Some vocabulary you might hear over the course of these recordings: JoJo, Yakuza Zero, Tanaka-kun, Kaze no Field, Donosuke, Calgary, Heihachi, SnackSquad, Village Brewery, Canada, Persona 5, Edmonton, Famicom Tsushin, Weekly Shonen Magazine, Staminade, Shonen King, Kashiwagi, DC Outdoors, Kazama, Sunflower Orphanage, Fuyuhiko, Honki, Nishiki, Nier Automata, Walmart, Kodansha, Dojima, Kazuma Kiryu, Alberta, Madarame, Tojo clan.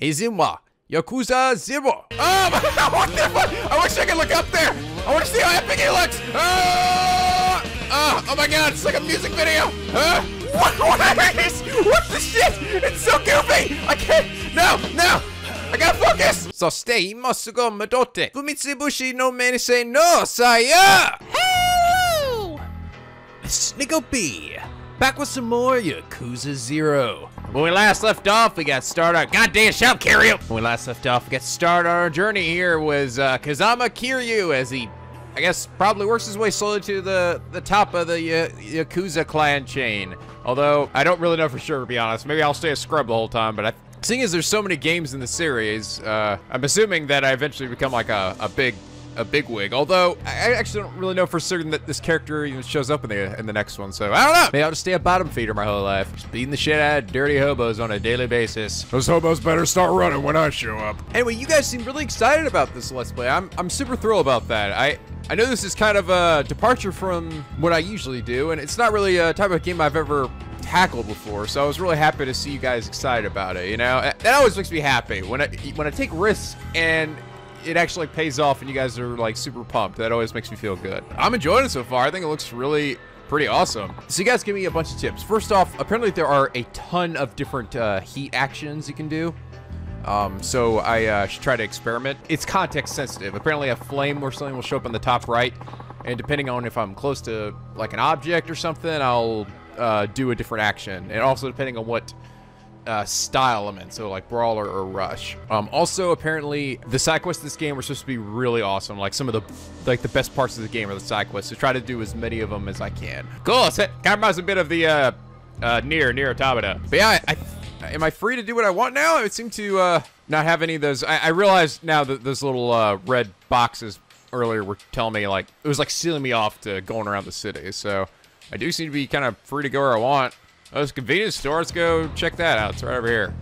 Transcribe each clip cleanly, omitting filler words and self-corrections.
Izuma, Yakuza Zero. Oh my god, what the fuck? I wish I could look up there. I want to see how epic it looks. Oh my god, it's like a music video. What the shit? It's so goofy. I can't. No. I gotta focus. Soste imasugo madote. Fumitsubushi no menise no saya. Hello. Snickle B. Back with some more Yakuza Zero. When we last left off, we got started our goddamn shop, Kiryu! When we last left off, we got started our journey here was Kazuma Kiryu as he, I guess, probably works his way slowly to the top of the Yakuza clan chain. Although, I don't really know for sure, to be honest. Maybe I'll stay a scrub the whole time, but seeing as there's so many games in the series, I'm assuming that I eventually become like a bigwig, although I actually don't really know for certain that this character even shows up in the next one, so I don't know. Maybe I'll just stay a bottom feeder my whole life, just beating the shit out of dirty hobos on a daily basis. Those hobos better start running when I show up. Anyway, you guys seem really excited about this Let's Play. I'm super thrilled about that. I know this is kind of a departure from what I usually do, and it's not really a type of game I've ever tackled before, so I was really happy to see you guys excited about it, you know? That always makes me happy, when I take risks and it actually pays off and you guys are like super pumped. That always makes me feel good. I'm enjoying it so far. I think it looks really pretty awesome. So you guys give me a bunch of tips. First off, apparently there are a ton of different heat actions you can do. So I should try to experiment. It's context sensitive. Apparently a flame or something will show up on the top right. And depending on if I'm close to like an object or something, I'll do a different action. And also depending on what style I'm in, so like brawler or rush. Also, apparently the side quests in this game were supposed to be really awesome. Like some of the best parts of the game are the side quests. So try to do as many of them as I can. Cool. So that reminds me a bit of the Nier Automata. But yeah, am I free to do what I want now? I would seem to not have any of those. I realize now that those little red boxes earlier were telling me like it was like sealing me off to going around the city. So I do seem to be kind of free to go where I want. Oh, this convenience store, let's go check that out. It's right over here.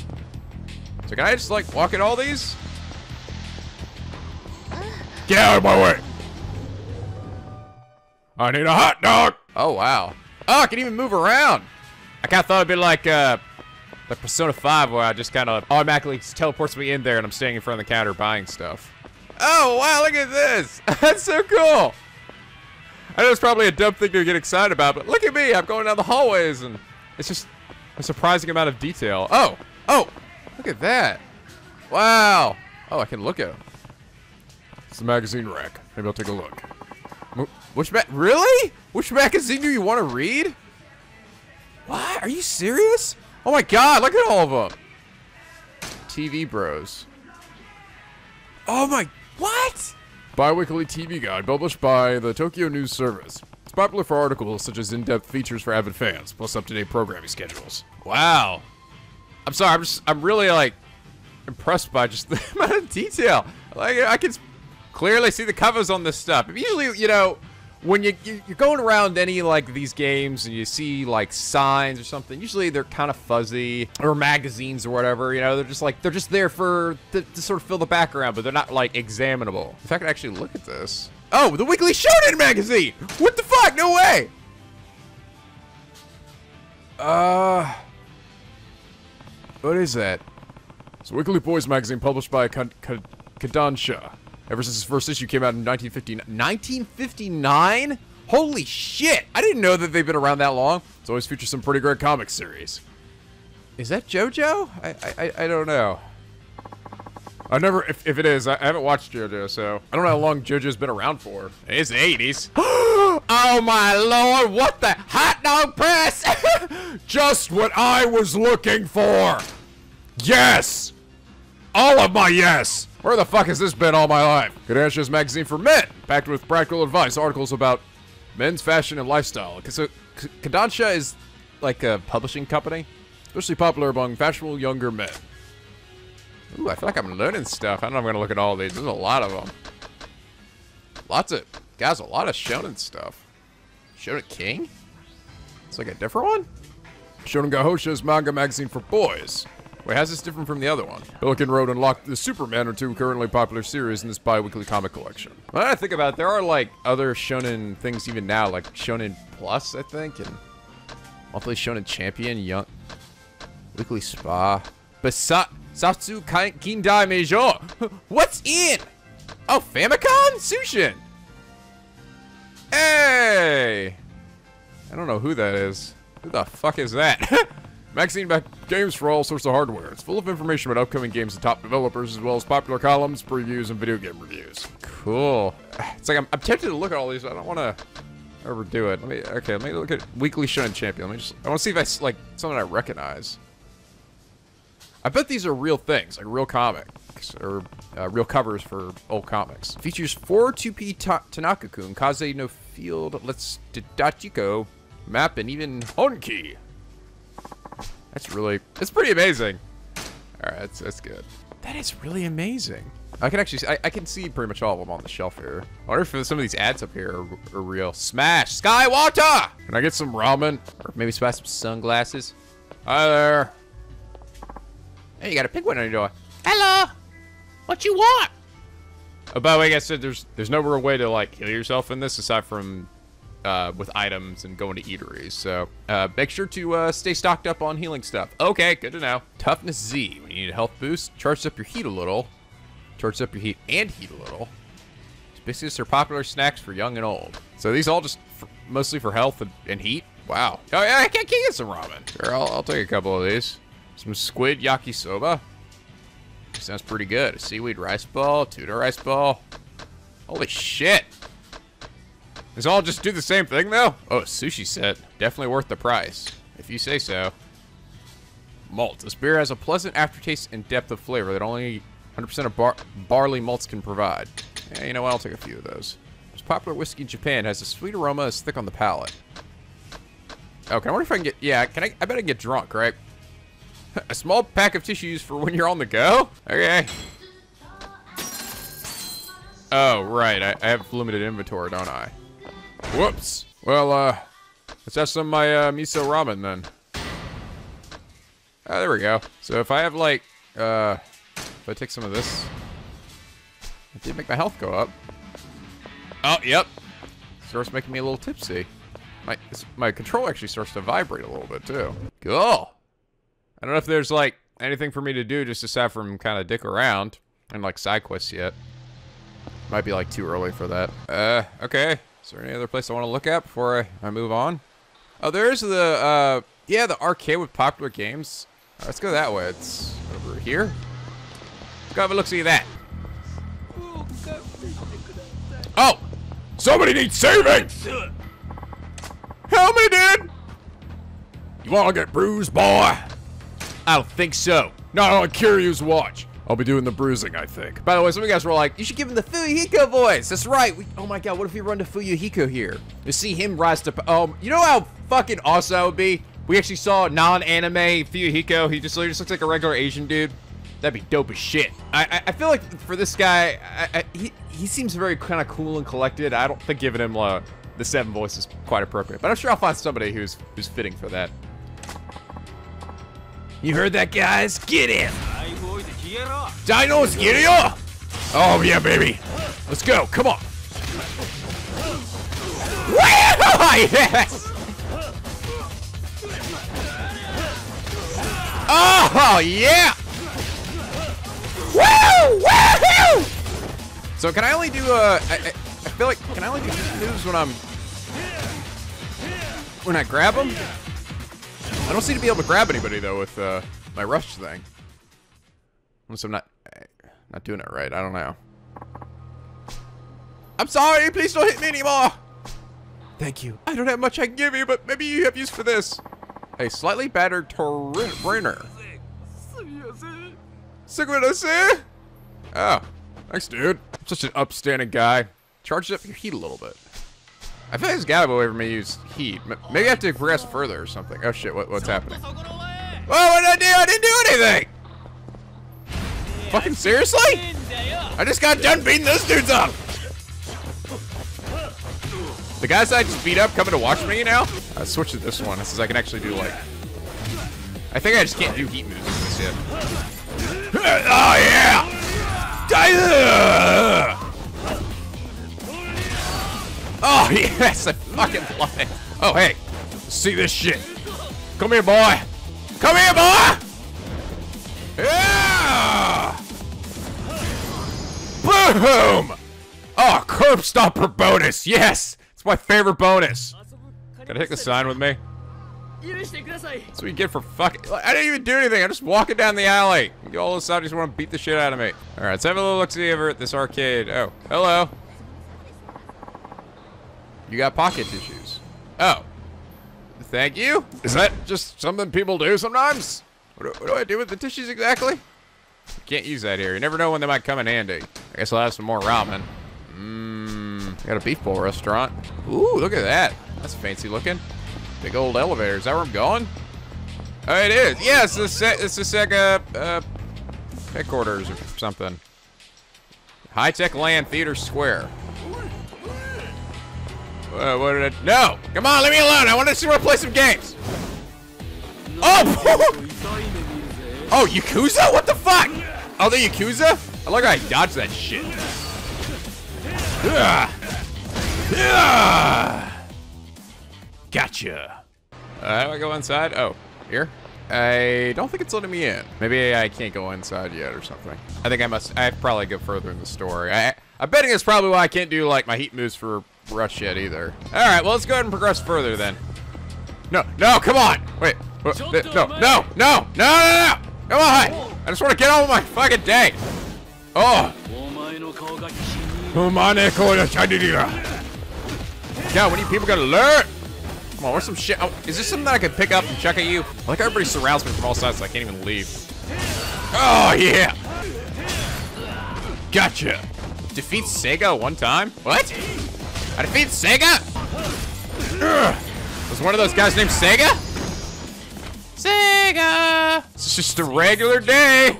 So can I just like walk in all these? Get out of my way! I need a hot dog! Oh wow. Oh, I can even move around! I kinda thought it'd be like Persona 5 where I just kinda automatically teleports me in there and I'm standing in front of the counter buying stuff. Oh wow, look at this! That's so cool! I know it's probably a dumb thing to get excited about, but look at me, I'm going down the hallways and it's just a surprising amount of detail. Oh, look at that. Wow. Oh, I can look at them. It's the magazine rack. Maybe I'll take a look. Really? Which magazine do you want to read? What? Are you serious? Oh my God, look at all of them. TV Bros. Oh my, what? Bi-weekly TV guide published by the Tokyo News Service. Popular for articles such as in-depth features for avid fans, plus up-to-date programming schedules. Wow. I'm sorry, I'm really like impressed by just the amount of detail. Like I can clearly see the covers on this stuff. Usually, you know, when you're going around any like these games and you see like signs or something, usually they're kind of fuzzy or magazines or whatever, you know, they're just there for to sort of fill the background, but they're not like examinable. If I could actually look at this. Oh, the Weekly Shonen Magazine! What the fuck? No way! What is that? It's a Weekly Boys Magazine published by Kodansha. Ever since its first issue came out in 1959. 1959? Holy shit! I didn't know that they've been around that long. It's always featured some pretty great comic series. Is that JoJo? I don't know. I never, if it is, I haven't watched JoJo, so I don't know how long JoJo's been around for. It's the 80s. Oh my lord, what the hot dog press! Just what I was looking for! Yes! All of my yes! Where the fuck has this been all my life? Kodansha's magazine for men, packed with practical advice, articles about men's fashion and lifestyle. So Kodansha is like a publishing company, especially popular among fashionable younger men. Ooh, I feel like I'm learning stuff. I don't know if I'm gonna look at all these. There's a lot of them. Guys, a lot of shonen stuff. Shonen King? It's like a different one? Shonen Gahosha's manga magazine for boys. Wait, how's this different from the other one? Pelican Road unlocked the Superman, or two currently popular series in this bi-weekly comic collection. When I think about it, there are like other shonen things even now, like Shonen Plus, I think, and Monthly Shonen Champion, Young Weekly Spa. Besides, Satsu Kindai Major. What's in? Oh, Famicom Tsushin. Hey! I don't know who that is. Who the fuck is that? Magazine about games for all sorts of hardware. It's full of information about upcoming games and top developers, as well as popular columns, previews, and video game reviews. Cool. It's like I'm tempted to look at all these, but I don't want to overdo it. Let me look at Weekly Shonen Champion. I want to see if I like something I recognize. I bet these are real things, like real comics or real covers for old comics. Features 4 2P Tanaka-kun, Kaze no Field, Let's Dachiko, Map, and even Honki. It's pretty amazing. All right, that's good. That is really amazing. I can actually, I can see pretty much all of them on the shelf here. I wonder if some of these ads up here are real. Smash Skywater! Can I get some ramen? Or maybe smash some sunglasses? Hi there. Hey, you got a penguin on your door. Hello. What you want? Oh, by the way, I said there's no real way to like heal yourself in this aside from with items and going to eateries, so make sure to stay stocked up on healing stuff. Okay, good to know. Toughness Z, when you need a health boost, charge up your heat a little. Charge up your heat and heat a little. These are popular snacks for young and old. So these all just mostly for health and heat? Wow. Oh yeah, I can't get some ramen. Sure, I'll take a couple of these. Some squid yakisoba. Sounds pretty good. A seaweed rice ball, tuna rice ball. Holy shit. Does all just do the same thing though? Oh, sushi set. Definitely worth the price. If you say so. Malt. This beer has a pleasant aftertaste and depth of flavor that only 100% of barley malts can provide. Yeah, you know what? I'll take a few of those. This popular whiskey in Japan has a sweet aroma that's thick on the palate. Okay, I wonder if I can get... Yeah, can I bet I can get drunk, right? A small pack of tissues for when you're on the go? Okay. Oh, right. I have limited inventory, don't I? Whoops. Well, let's have some of my miso ramen then. Ah, there we go. So if I have like, if I take some of this, it did make my health go up. Oh, yep. Starts making me a little tipsy. My control actually starts to vibrate a little bit too. Cool. I don't know if there's like anything for me to do just aside from kind of dick around and like side quests yet. Might be like too early for that. Okay. Is there any other place I want to look at before I move on? Oh, there's the, yeah, the arcade with popular games. Right, let's go that way. It's over here. Let's go have a look-see that. Oh! Somebody needs saving! Help me, dude! You wanna get bruised, boy? I don't think so. Not on Kiryu's watch. I'll be doing the bruising, I think. By the way, some of you guys were like, you should give him the Fuyuhiko voice. That's right. Oh my God, what if we run to Fuyuhiko here? To see him rise to, you know how fucking awesome that would be? We actually saw non-anime Fuyuhiko. He just looks like a regular Asian dude. That'd be dope as shit. I feel like for this guy, he seems very kind of cool and collected. I don't think giving him the seven voice is quite appropriate, but I'm sure I'll find somebody who's fitting for that. You heard that, guys? Get in! Dinos, get up! Oh yeah, baby! Let's go! Come on! Yes! Oh yeah! Woo! Woo! So can I only do I feel like can I only do these moves when I grab them? I don't seem to be able to grab anybody though with my rush thing. Unless I'm not doing it right. I don't know. I'm sorry. Please don't hit me anymore. Thank you. I don't have much I can give you, but maybe you have use for this. A slightly battered Toriner. Oh, thanks, dude. I'm such an upstanding guy. Charge up your heat a little bit. I feel like it's gotta be a way for me to use heat. Maybe I have to progress further or something. Oh shit, what's happening? Oh, what did I do? I didn't do anything. Fucking seriously? I just got done beating those dudes up. The guys I just beat up coming to watch me now? I switched to this one since I can actually do like... I think I just can't do heat moves in this yet. Oh yeah! Oh yes, I fucking love it. Oh hey, see this shit. Come here, boy. Come here, boy! Yeah! Boom! Oh, curb stopper bonus! Yes! It's my favorite bonus. Gotta hit the sign with me. That's what you get for fucking... I didn't even do anything. I'm just walking down the alley. You all decide you just want to beat the shit out of me. Alright, let's have a little look-see over at this arcade. Oh, hello. You got pocket tissues. Oh. Thank you? Is that just something people do sometimes? What do I do with the tissues exactly? Can't use that here. You never know when they might come in handy. I guess I'll have some more ramen. Mmm. Got a beef bowl restaurant. Ooh, look at that. That's fancy looking. Big old elevator. Is that where I'm going? Oh, it is. Yeah, it's the Sega headquarters or something. High-tech land theater square. What did I... No! Come on, leave me alone! I want to see where I play some games! Oh! Oh, Yakuza? What the fuck? Oh, the Yakuza? I like how I dodged that shit. Gotcha. Do I go inside? Oh, here? I don't think it's letting me in. Maybe I can't go inside yet or something. I think I must... I probably go further in the story. I'm betting it's probably why I can't do, like, my heat moves for... rush yet either. Alright, well, let's go ahead and progress further then. No, no, come on! Wait, no! Come on! I just want to get on with my fucking day! Oh! Yeah, what do you people gotta learn? Come on, where's some shit? Oh, is this something that I can pick up and check at you? I like how everybody surrounds me from all sides so I can't even leave. Oh, yeah! Gotcha! Defeat Sega one time? What? I defeat Sega? Was one of those guys named Sega? Sega! It's just a regular day.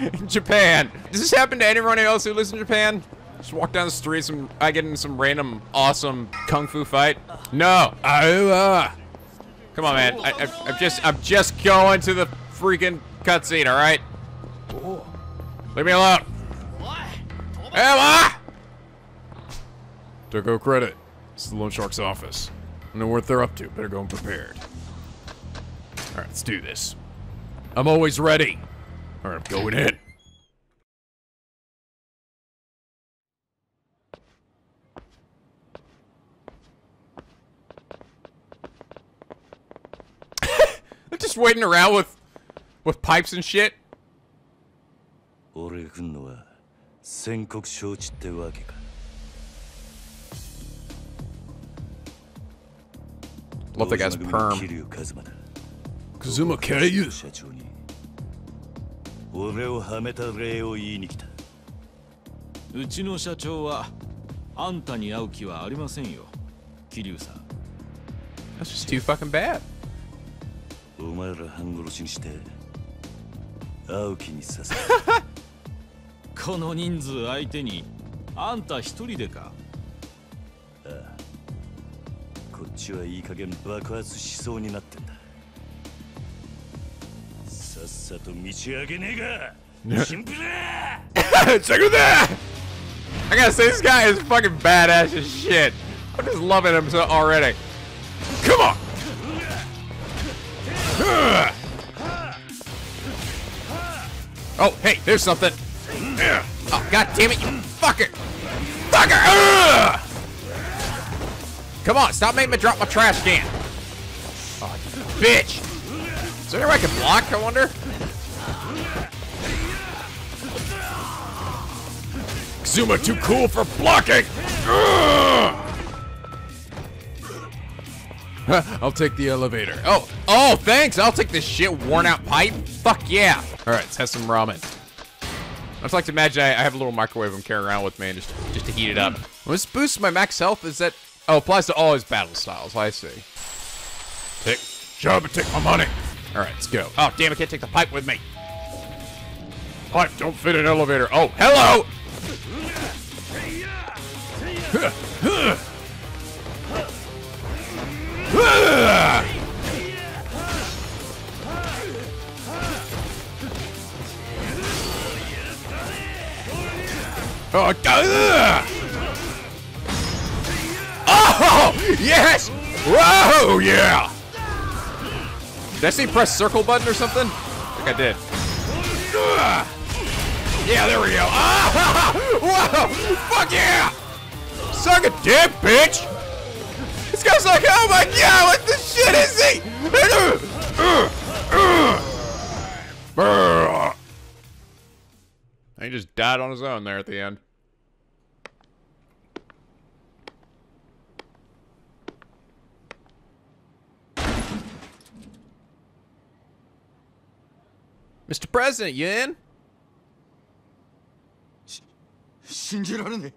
In Japan. Does this happen to anyone else who lives in Japan? Just walk down the street and I get in some random awesome kung fu fight? No. Come on, man. I'm just going to the freaking cutscene, all right? Leave me alone. Emma! Don't go credit. It's the Lone Shark's office. I know what they're up to. Better go unprepared. Alright, let's do this. I'm always ready. Alright, I'm going in. They're just waiting around with pipes and shit. Love that guy's perm. Kazuma Kiryu. That's just too fucking bad. I gotta say, this guy is fucking badass as shit. I'm just loving him so already. Come on! Oh, hey, there's something. Oh, god damn it, you fucker! Fucker! Come on, stop making me drop my trash can. Oh, bitch. Is there anywhere I can block, I wonder? Kazuma too cool for blocking. I'll take the elevator. Oh, thanks. I'll take this shit worn out pipe. Fuck yeah. All right, let's have some ramen. I just like to imagine I have a little microwave I'm carrying around with me and just to heat it up. Well, this boosts my max health. Is that... Oh, applies to all his battle styles. I see. Take job and take my money. All right, let's go. Oh, damn, I can't take the pipe with me. Pipe don't fit an elevator. Oh, hello. Oh, God. Oh, yes! Whoa, yeah! Did I say press circle button or something? I think I did. Yeah, there we go. Ah! Whoa! Fuck yeah! Suck a dick, bitch! This guy's like, oh my god, what the shit is he? He just died on his own there at the end. Mr. President, you in? Think your gun's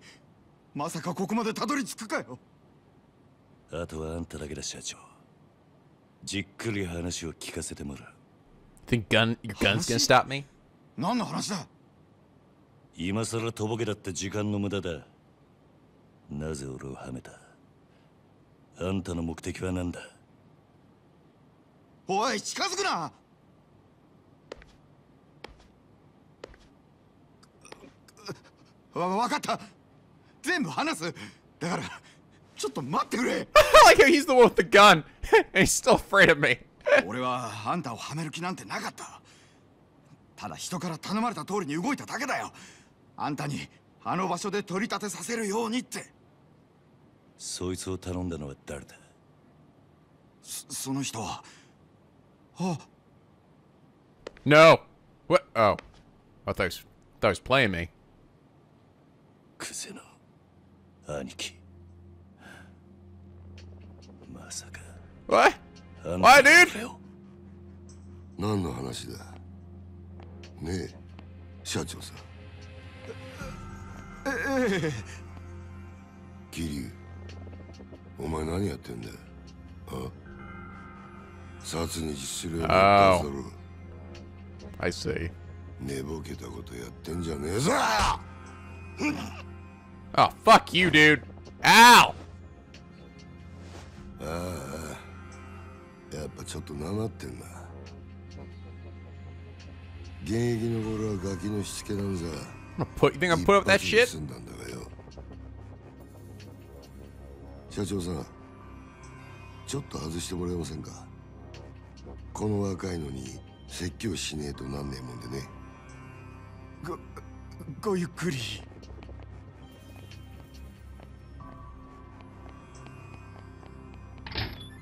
gonna stop me? Like how he's the one with the gun, and he's still afraid of me. No. What? Oh, I thought he was playing me. What? Why, dude? Oh. I see. Oh, fuck you, dude. Ow! You think I'm put up with that shit?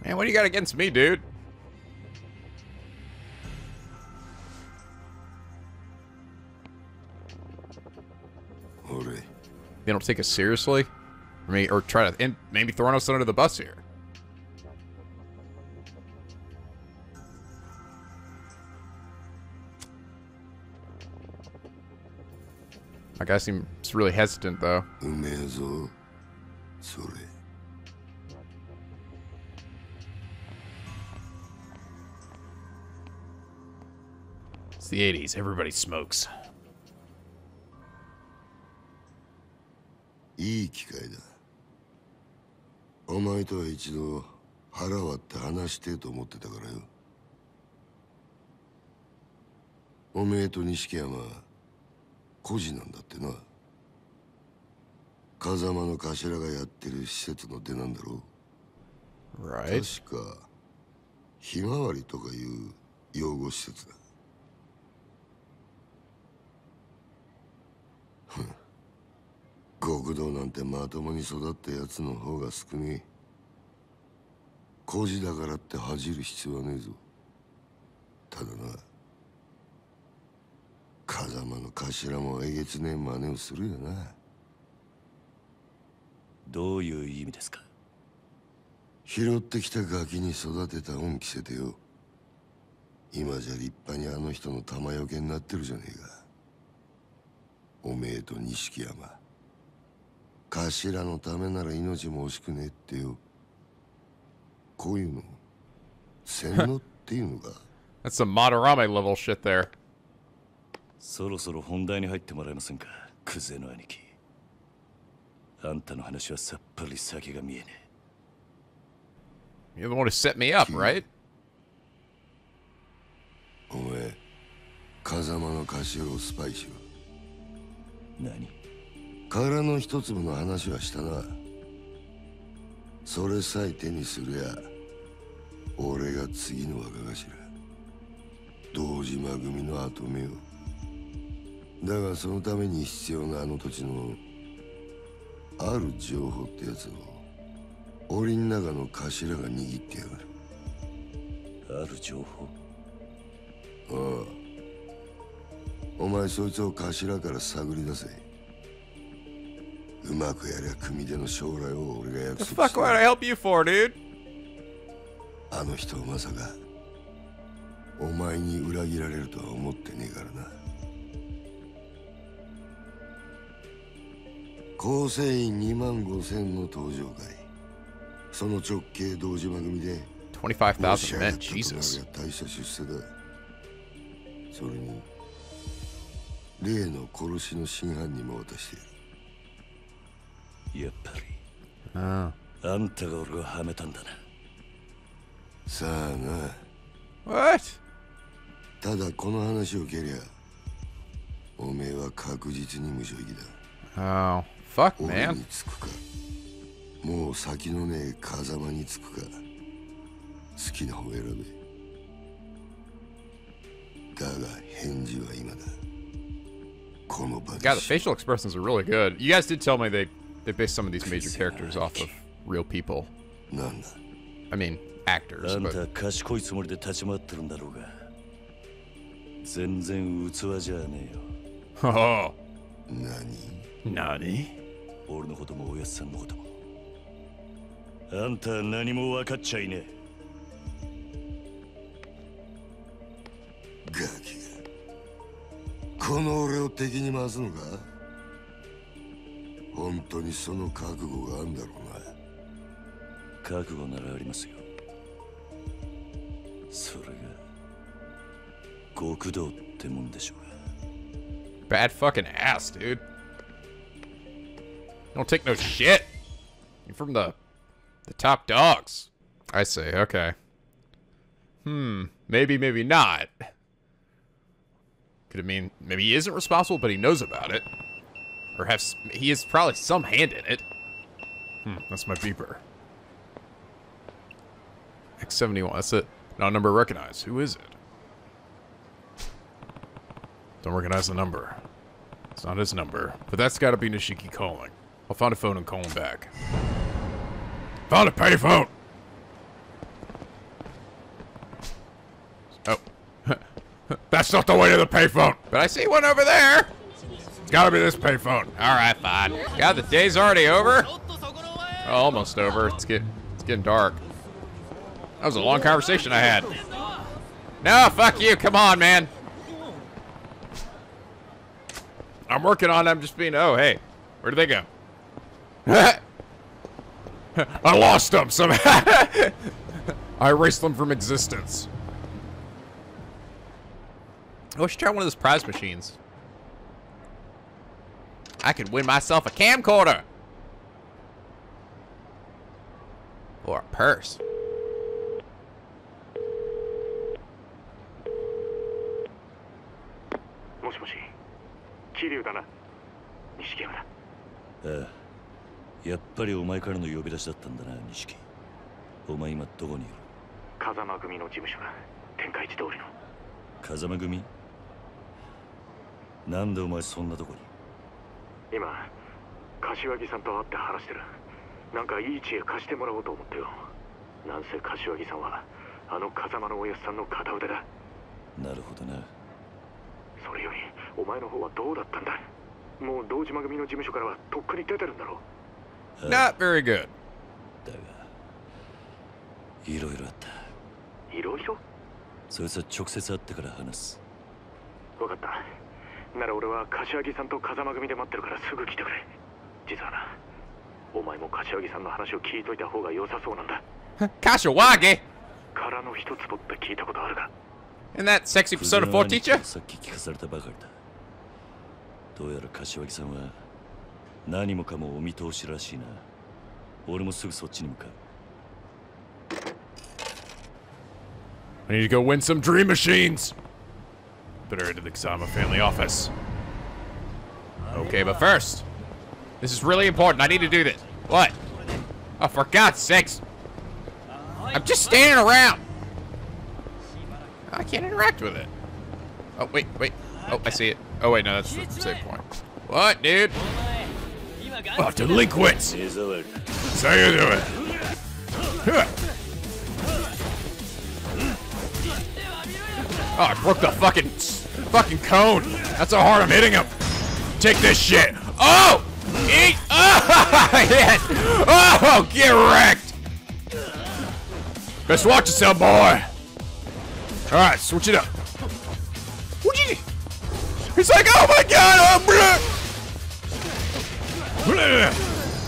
Man, what do you got against me, dude? They don't take us seriously? Or maybe, or try to maybe throwing us under the bus here. That guy seems really hesitant, though. The 80s, everybody smokes. Right. That's some Madarame level shit there. You're the one who set me up, right? だがそのために必要なあの土地のある情報ってやつを檻の中の頭が握ってやがる。ある情報？ああ。お前そいつを頭から探り出せ。うまくやりゃ組での将来を俺が約束した。What the fuck would I help you for, dude? あの人まさかお前に裏切られるとは思ってねえからな。構成員25000の登場会。その直系堂島組で25,000 men, Jesus。大した出世だ。それに例の殺しの真犯人も渡している。やっぱり。ああ。あんたが俺をはめたんだな。さあな。What? ただこの話を蹴りゃ、おめえは確実に無所行きだ。Oh, fuck, man. 俺につくか、もう先のねえ風間につくか、好きな方選べ。だが返事は今だ。God, the facial expressions are really good. You guys did tell me they based some of these major characters off of real people. I mean, actors, but... Oh. Nani? Gaki. この俺を敵に回すのか？本当にその覚悟があるんだろうな。覚悟ならありますよ。それが極道ってもんでしょう。Bad fucking ass, dude. Don't take no shit. You're from the top dogs. I see. Okay. Maybe, maybe not. Could it mean maybe he isn't responsible, but he knows about it, or he is probably some hand in it? That's my beeper. X71. That's it. Not number recognized. Who is it? Don't recognize the number. It's not his number, but that's got to be Nishiki calling. I'll find a phone and call him back. Found a payphone. Oh. That's not the way to the payphone. But I see one over there. It's gotta be this payphone. All right, fine. God, the day's already over. Oh, almost over. It's getting dark. That was a long conversation I had. No, fuck you. Come on, man. I'm working on them just being. Oh, hey, where did they go? I lost them somehow. I erased them from existence. I should try one of those prize machines. I could win myself a camcorder. Or a purse. Kazama Gumi? なんでお前そんなとこに？今、柏木さんと会って話してる。なんかいい知恵貸してもらおうと思ってよ。なんせ柏木さんはあの風間のおやすさんの片腕だ。なるほどな。それよりお前の方はどうだったんだ？もう堂島組の事務所からはとっくに出てるんだろう。Not very good。だが、いろいろあった。いろいろ？そいつは直接会ってから話す。わかった。なら俺は柏木さんと風間組で待ってるからすぐ来てくれ。実はな、お前も柏木さんの話を聞いといた方が良さそうなんだ。Kashiwagi。からの一つぼって聞いたことあるが。And that sexy Persona 4 teacher? さっき聞かされたばかりだ。どうやら柏木さんは何もかもお見通しらしいな。俺もすぐそっちに向かう。I need to go win some dream machines. Better to the Kazama family office. Okay, but first, this is really important. I need to do this. What? Oh, for God's sakes. I'm just standing around. I can't interact with it. Oh, wait, wait. Oh, I see it. Oh wait, no, that's the save point. What, dude? Oh, delinquent! So you do it. Oh, I broke the fucking cone. That's how hard I'm hitting him. Take this shit. Oh! Eat! Oh, yes! Oh, get wrecked! Best watch yourself, boy! Alright, switch it up. He's like, oh my god!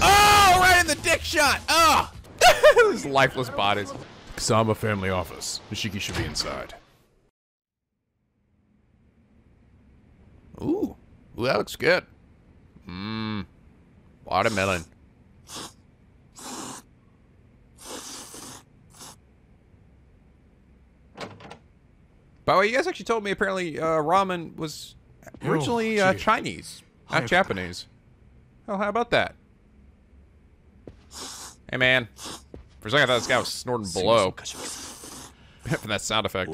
Oh, right in the dick shot! Oh! These lifeless bodies. Kasama family office. Nishiki should be inside. Ooh. Ooh, that looks good. Mmm. Watermelon. By the way, you guys actually told me apparently ramen was originally Chinese, not Japanese. Oh, how about that? Hey, man. For a second, I thought this guy was snorting blow. From that sound effect.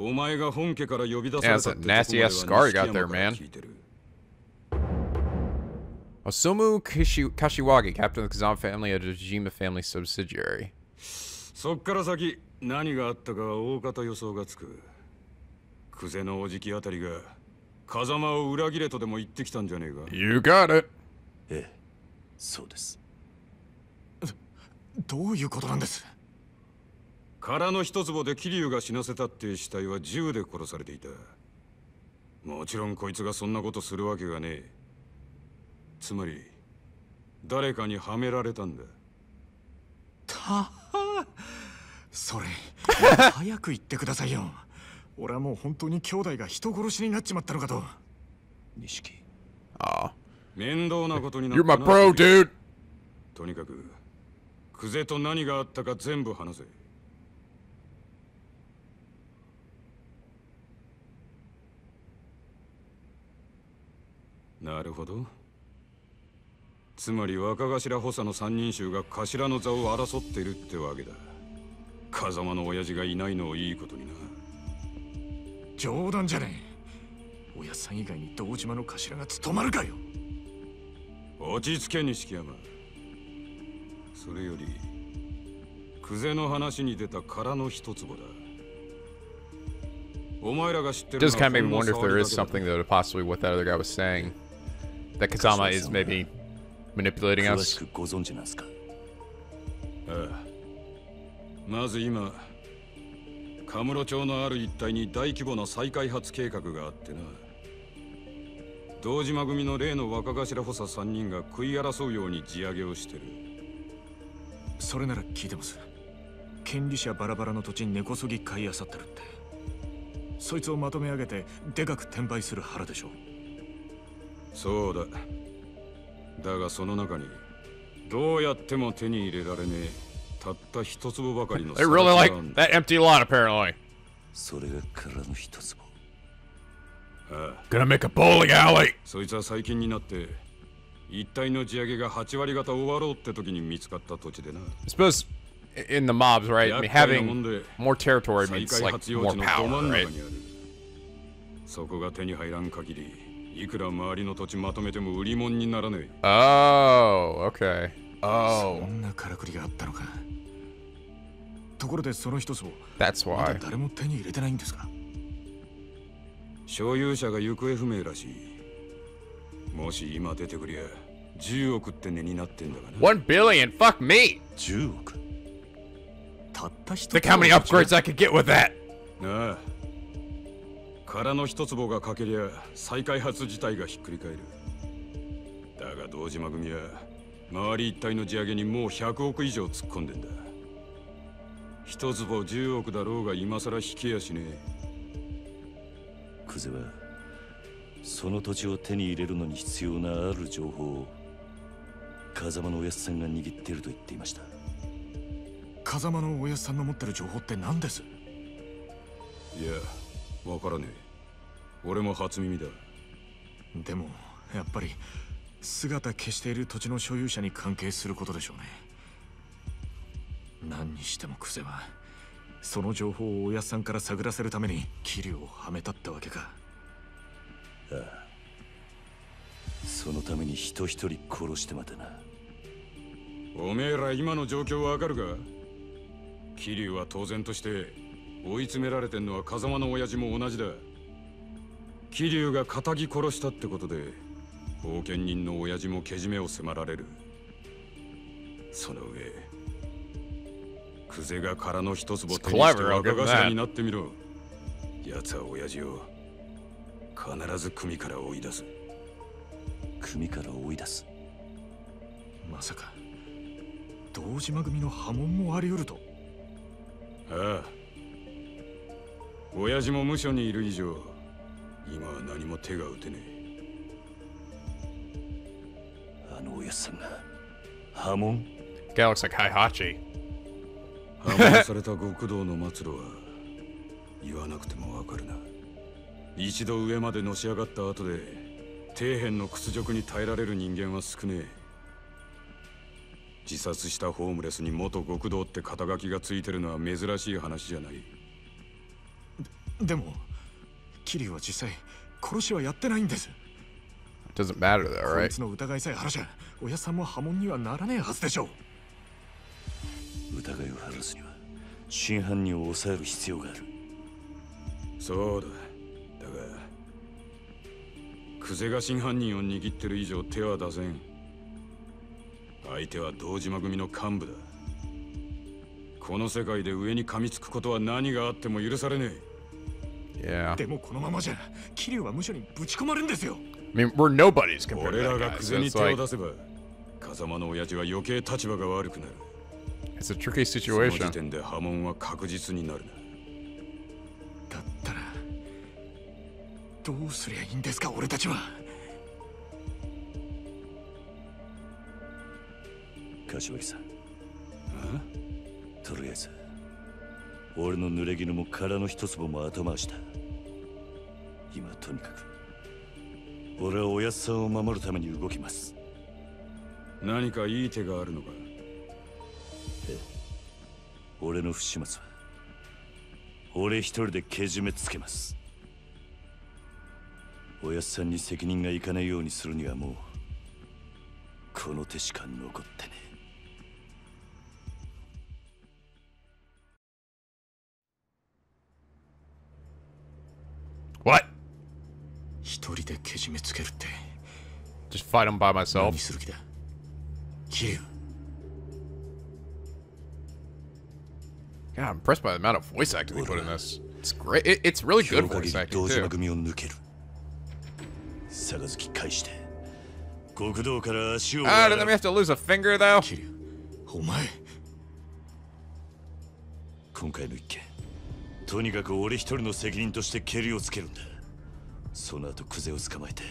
Yeah, that's a nasty-ass scar you got there, man. Osamu Kashiwagi, captain of the Kazan family, a Dojima family subsidiary. You got it. Aw. You're my bro, dude. It does kind of make me wonder if there is something though to possibly what that other guy was saying. That Kazama is maybe manipulating us. They really like that empty lot, apparently. Gonna make a bowling alley. I suppose in the mobs, right? I mean, having more territory means like more power, right? Oh, okay. Oh. That's why. $1 billion, fuck me! Think how many upgrades I could get with that! や、わからねえ。俺も初耳だ。でもやっぱり姿消している土地の所有者に関係することでしょうね。何にしてもクゼはその情報をおやっさんから探らせるために桐生をはめたったわけか。ああ。そのために人一人殺してまでな。おめえら今の状況はわかるか？桐生は当然として追い詰められてんのは風間の親父も同じだ。桐生が仇殺したってことで冒険人の親父もけじめを迫られる。その上クゼが殻の一坪手にして若頭になってみろ。奴は親父を必ず組から追い出す。組から追い出す。まさか堂島組の波紋もあり得ると。ああ、親父も無所にいる以上今は何も手が打てねえ。あの親さんが波紋？ Guy looks like Heihachi。 波紋された極道の末路は言わなくてもわかるな。一度上までのし上がった後で底辺の屈辱に耐えられる人間は少ねえ。自殺したホームレスに元極道って肩書きがついてるのは珍しい話じゃない。でも桐生は実際殺しはやってないんです。 Doesn't matter though, right? こいつの疑いさえ晴らしゃ親さんも波紋にはならねえはずでしょう。疑いを晴らすには真犯人を抑える必要がある。そうだ。だがクゼが真犯人を握ってる以上手は出せん。相手は堂島組の幹部だ。この世界で上に噛みつくことは何があっても許されねえ。でもこのままじゃ桐生は無所にぶち込まれるんですよ。俺らがクゼに手を出せば風間の親父は余計立場が悪くなる。その時点で波紋は確実になるな。だったらどうすりゃいいんですか俺たちは。柏木さん、とりあえず俺の濡れ衣も殻の一粒も後回しだ。今とにかく俺はおやっさんを守るために動きます。何かいい手があるのか？俺の不始末は俺一人でけじめつけます。おやっさんに責任がいかないようにするにはもうこの手しか残ってね。What? 一人でけじめつけるって。Just fight him by myself. 何する気だ？キル。Yeah, I'm impressed by the amount of voice acting they put in this. It's great. It's really good voice acting too. 同組を抜ける。杯返して。極道から足を。Ah, doesn't we have to lose a finger though? キル、お前。今回の一件。とにかく俺一人の責任としてケリをつけるんだ。その後クゼを捕まえて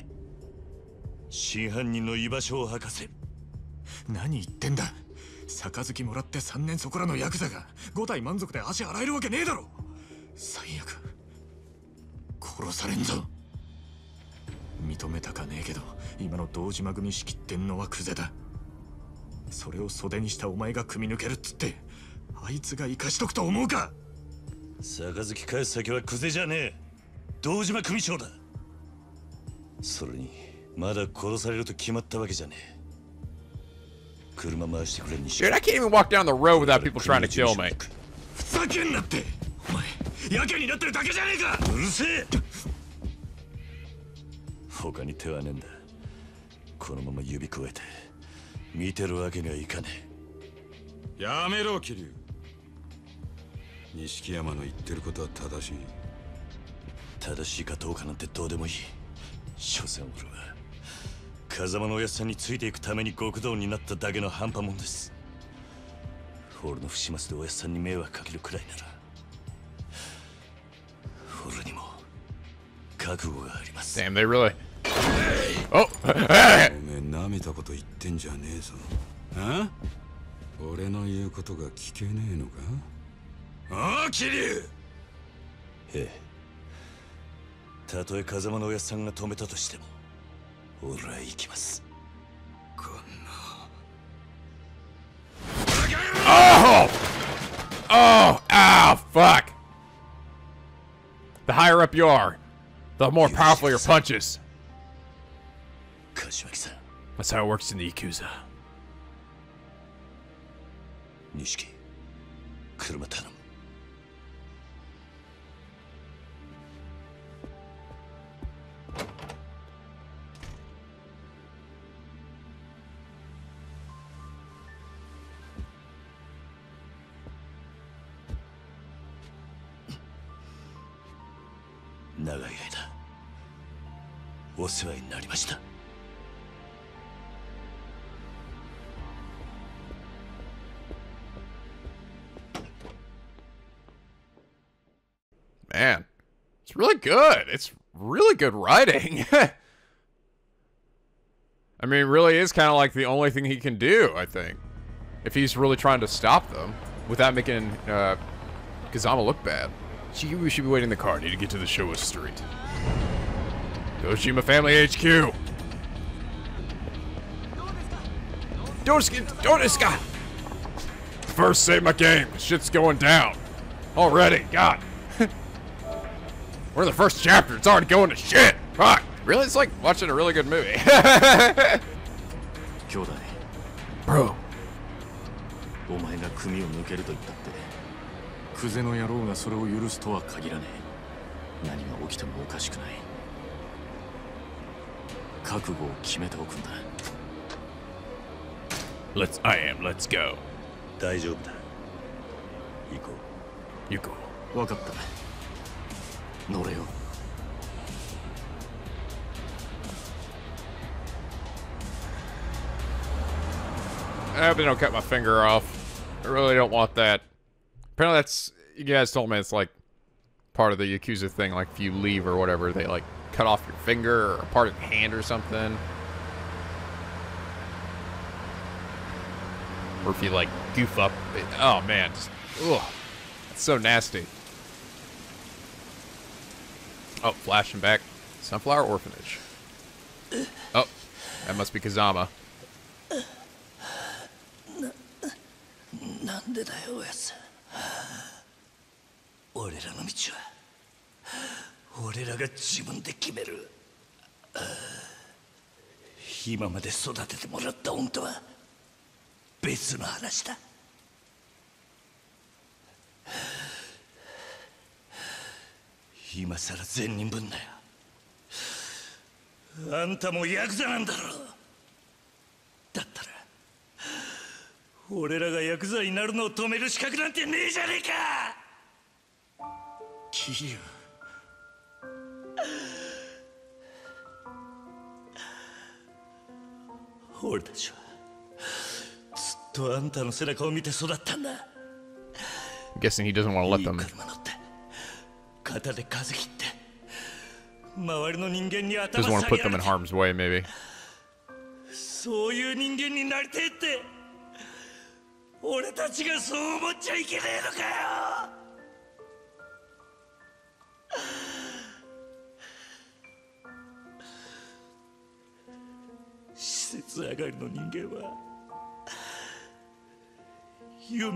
真犯人の居場所を吐かせ。何言ってんだ。杯もらって3年そこらのヤクザが5体満足で足洗えるわけねえだろ。最悪殺されんぞ。認めたかねえけど今の堂島組仕切ってんのはクゼだ。それを袖にしたお前が組み抜けるっつってあいつが生かしとくと思うか。杯返す先はクゼじゃねえ、堂島組長だ。それにまだ殺されると決まったわけじゃねえ。車回してくれにし。Dude, I can't even walk down the road without people trying to kill me. ふざけんなって。お前やけになってるだけじゃねえか。うるせえ。他に手はねえんだ。このまま指くわえて見てるわけにはいかねえ。やめろ桐生。錦山の言ってることは正しい。正しいかどうかなんてどうでもいい。所詮俺は風間のおやっさんについていくために極道になっただけの半端もんです。俺の不始末でおやっさんに迷惑かけるくらいなら俺にも覚悟があります。 Damn, they really... Oh! おめえなめたこと言ってんじゃねえぞ。あ？俺の言うことが聞けねえのか。ああ、桐生。ええ。たとえ風間のおやさんが止めたとしても、俺は行きます。こんな。Oh! Oh! Ah! Fuck! The higher up you are, the more powerful your punches. That's how it works in the Yakuza. Nishiki, car, please. Man, it's really good. It's really good writing. I mean, it really is kind of like the only thing he can do, I think. If he's really trying to stop them without making Kazama look bad. We should be waiting in the car. Need to get to the Showa Street. Dojima Family HQ. Donosuke! First, save my game. Shit's going down already. God. We're in the first chapter. It's already going to shit. Fuck. Really, it's like watching a really good movie. Bro. Let's go. You go. I hope they don't cut my finger off. I really don't want that. Apparently that's, you guys told me it's like part of the Yakuza thing, like if you leave or whatever, they like cut off your finger or a part of your hand or something. Or if you like goof up, oh man, just, ugh, that's so nasty. Oh, flashing back, Sunflower Orphanage. Oh, that must be Kazama. I'm guessing he doesn't want to let them. Doesn't want to put them in harm's way, maybe. Aww.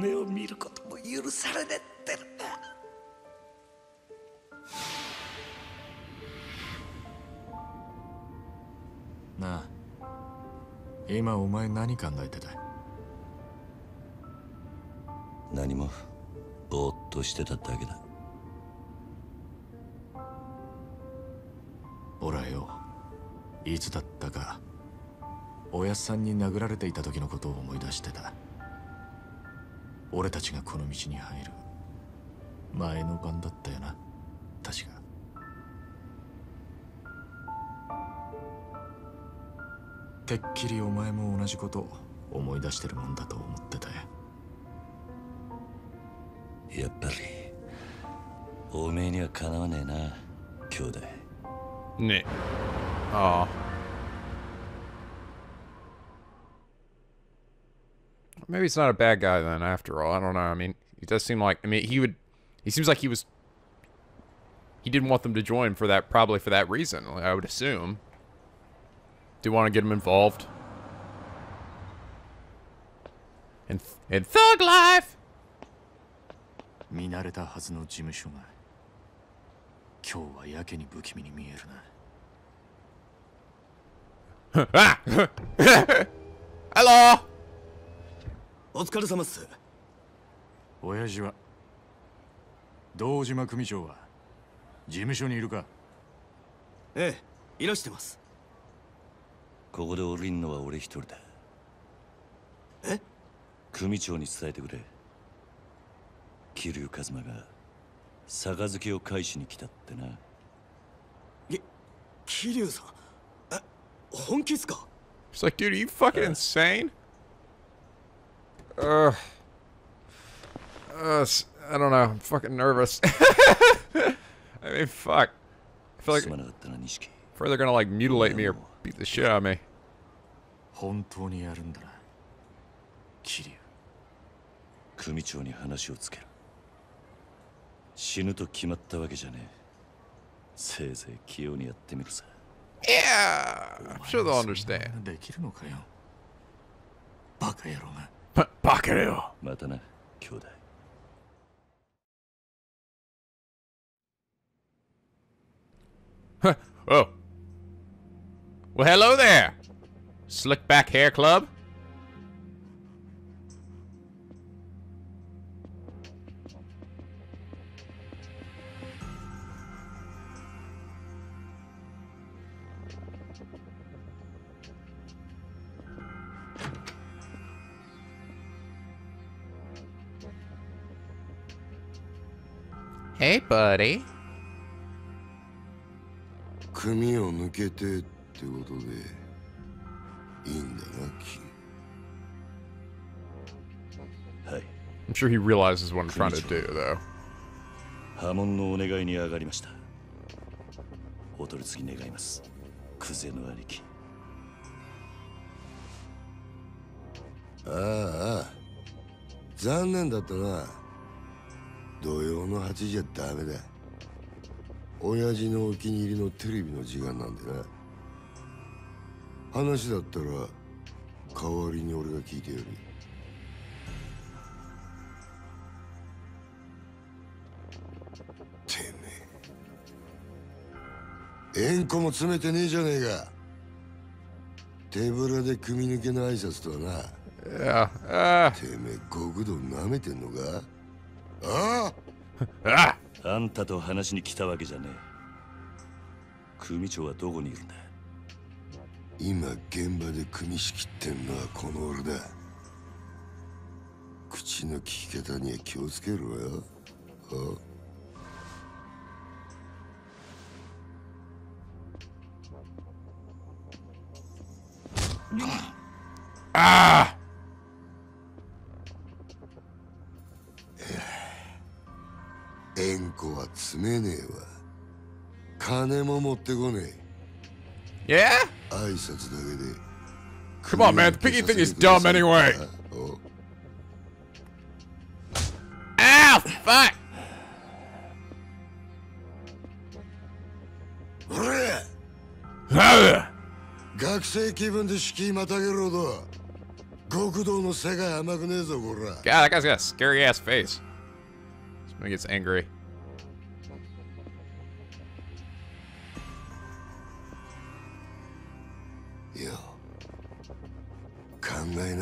Maybe he's not a bad guy then, after all. I don't know. I mean, he does seem like... I mean, he would... He seems like he was he didn't want them to join for that, probably for that reason, I would assume. Do you want to get him involved? And thug life! Hello! It's like, dude, are you fucking insane? I don't know. I'm fucking nervous. I mean, fuck. I feel like they're gonna like mutilate me or beat the shit out of me. Yeah, I'm sure they'll understand. Huh. Oh. Well, hello there. Slick back hair club. Hey, buddy. I'm sure he realizes what I'm trying to do, though. Yeah. Ah! Ah! Yeah? Come on, man. The piggy thing is dumb anyway. Ow! Fuck! God, that guy's got a scary ass face. When he gets angry. Yo. Yeah,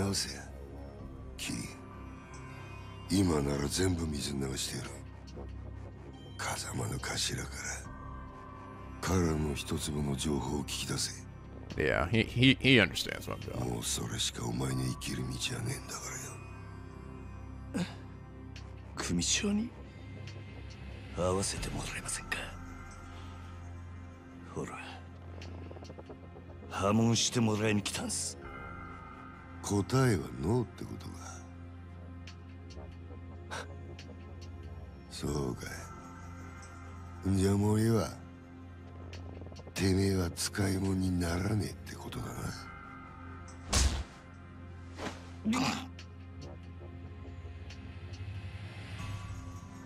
he understands what I'm doing.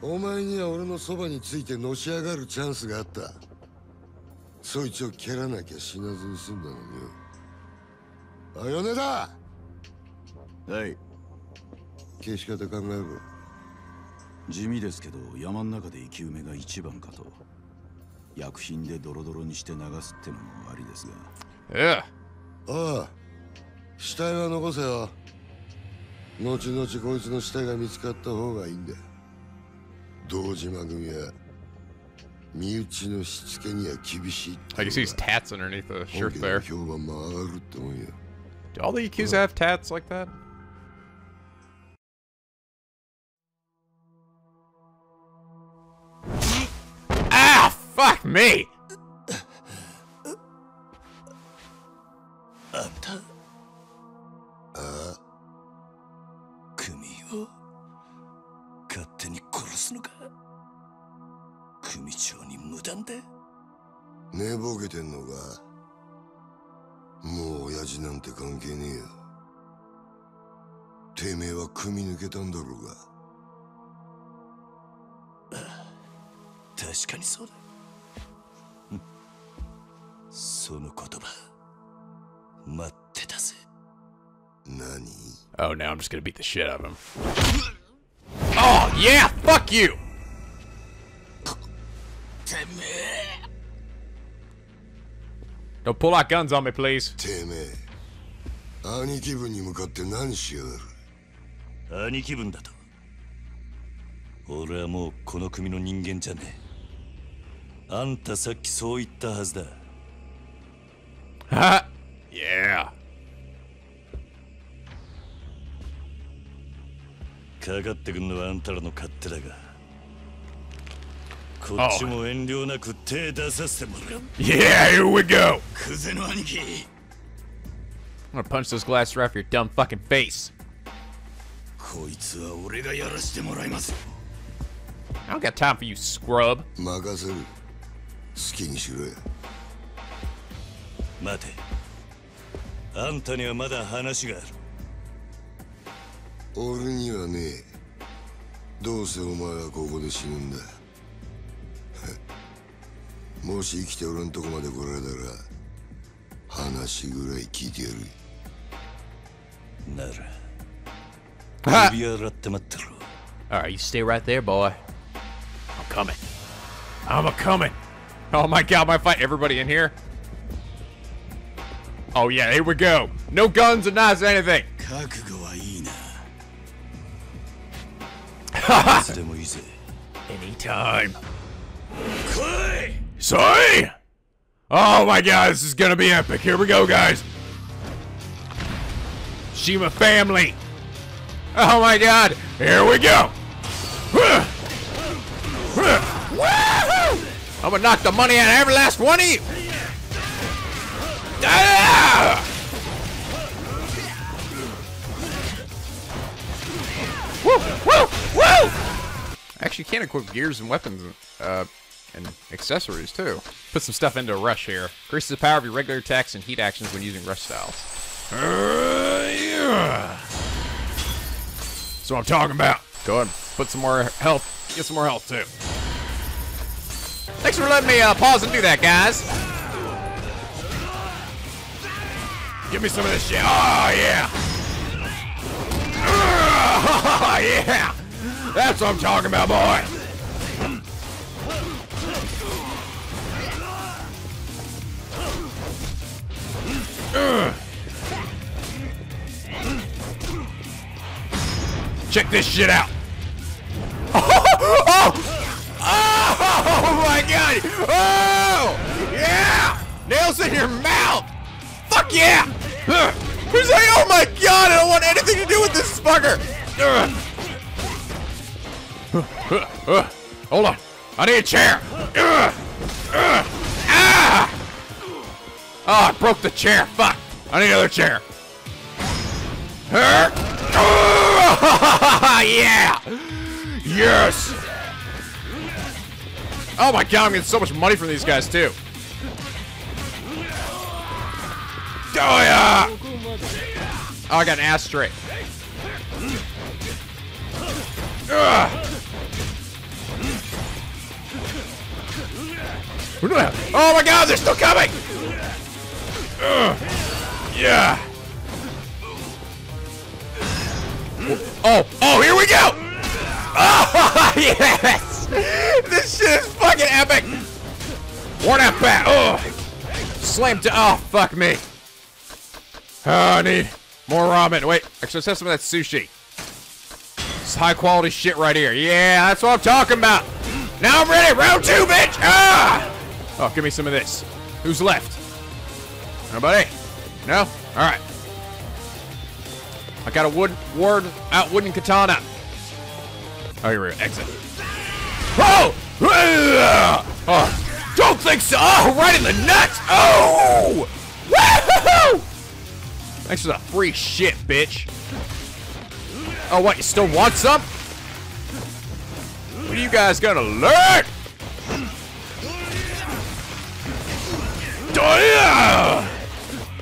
お前には俺のそばについてのし上がるチャンスがあった。そいつを蹴らなきゃ死なずに済んだのによ。あ、米田！はい。消し方考えろ。地味ですけど、山の中で生き埋めが一番かと。薬品でドロドロにして流すってのもありですが。ええ。ああ。死体は残せよ。後々こいつの死体が見つかった方がいいんだ。堂島組は身内のしつけには厳しい。I can see his tats underneath the shirt there. Do all the Yakuza have tats like that? Ah, fuck me! Oh, now I'm just gonna beat the shit out of him. Oh, yeah! Fuck you! Don't pull out guns on me, please. Ha! Yeah. Oh. Yeah, here we go. I'm gonna punch those glasses right off your dumb fucking face. I don't got time for you, scrub. Alright, you stay right there, boy. I'm coming. I'm a-coming. Oh my god, my fight everybody in here. Oh yeah, here we go. No guns and knives or anything. Anytime. Sorry. Oh my god, this is gonna be epic. Here we go, guys. Shima family. Oh my god, here we go. Woohoo! I'm gonna knock the money out of every last one of you. Ah! Woo! Woo! Woo! Actually, can't equip gears and weapons and accessories too. Put some stuff into Rush here. Increases the power of your regular attacks and heat actions when using Rush styles. Yeah. That's what I'm talking about. Go ahead and put some more health. Get some more health too. Thanks for letting me pause and do that, guys. Give me some of this shit. Oh yeah. Oh, yeah! That's what I'm talking about, boy! Check this shit out! Oh my god! Oh! Yeah! Nails in your mouth! Fuck yeah! He's like, oh my god, I don't want anything to do with this fucker! Hold on, I need a chair! Ah! Oh, I broke the chair, fuck! I need another chair! Yeah! Yes! Oh my god, I'm getting so much money from these guys too! Oh yeah! Oh, I got an ass straight. We're doing it. Oh my God, they're still coming! Yeah. Oh, oh, here we go! Oh, yes! This shit is fucking epic! Worn out bat. Oh, slammed to. Oh, fuck me. Oh, I need more ramen. Wait, actually, let's have some of that sushi. It's high quality shit right here. Yeah, that's what I'm talking about. Now I'm ready. Round two, bitch. Ah! Oh, give me some of this. Who's left? Nobody? No? All right. I got a wooden katana. Oh, here we go. Exit. Oh! Oh! Don't think so! Oh, right in the nuts! Oh! Woo-hoo-hoo! Thanks for the free shit, bitch. Oh, what? You still want some? What are you guys gonna learn?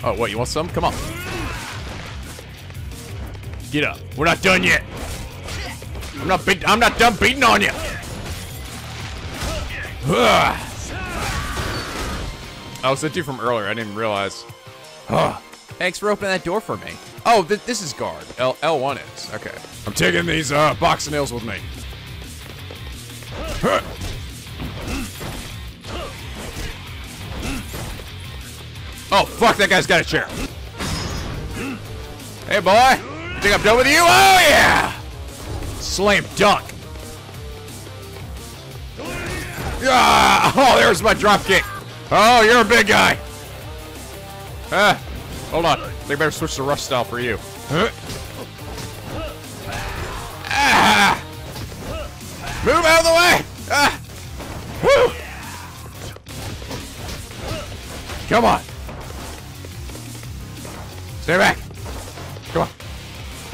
Oh, what? You want some? Come on. Get up. We're not done yet. I'm not done beating on you. Ugh. Oh, it's the dude from earlier. I didn't realize. Ugh. Thanks for opening that door for me. Oh, this is guard. L1 is. Okay. I'm taking these box of nails with me. Huh. Oh, fuck. That guy's got a chair. Hey, boy. I think I'm done with you? Oh, yeah! Slam dunk. Ah, oh, there's my drop kick. Oh, you're a big guy. Hold on. I think I better switch to rush style for you. Huh? Ah. Move out of the way. Ah. Woo. Come on. Stay back. Come on.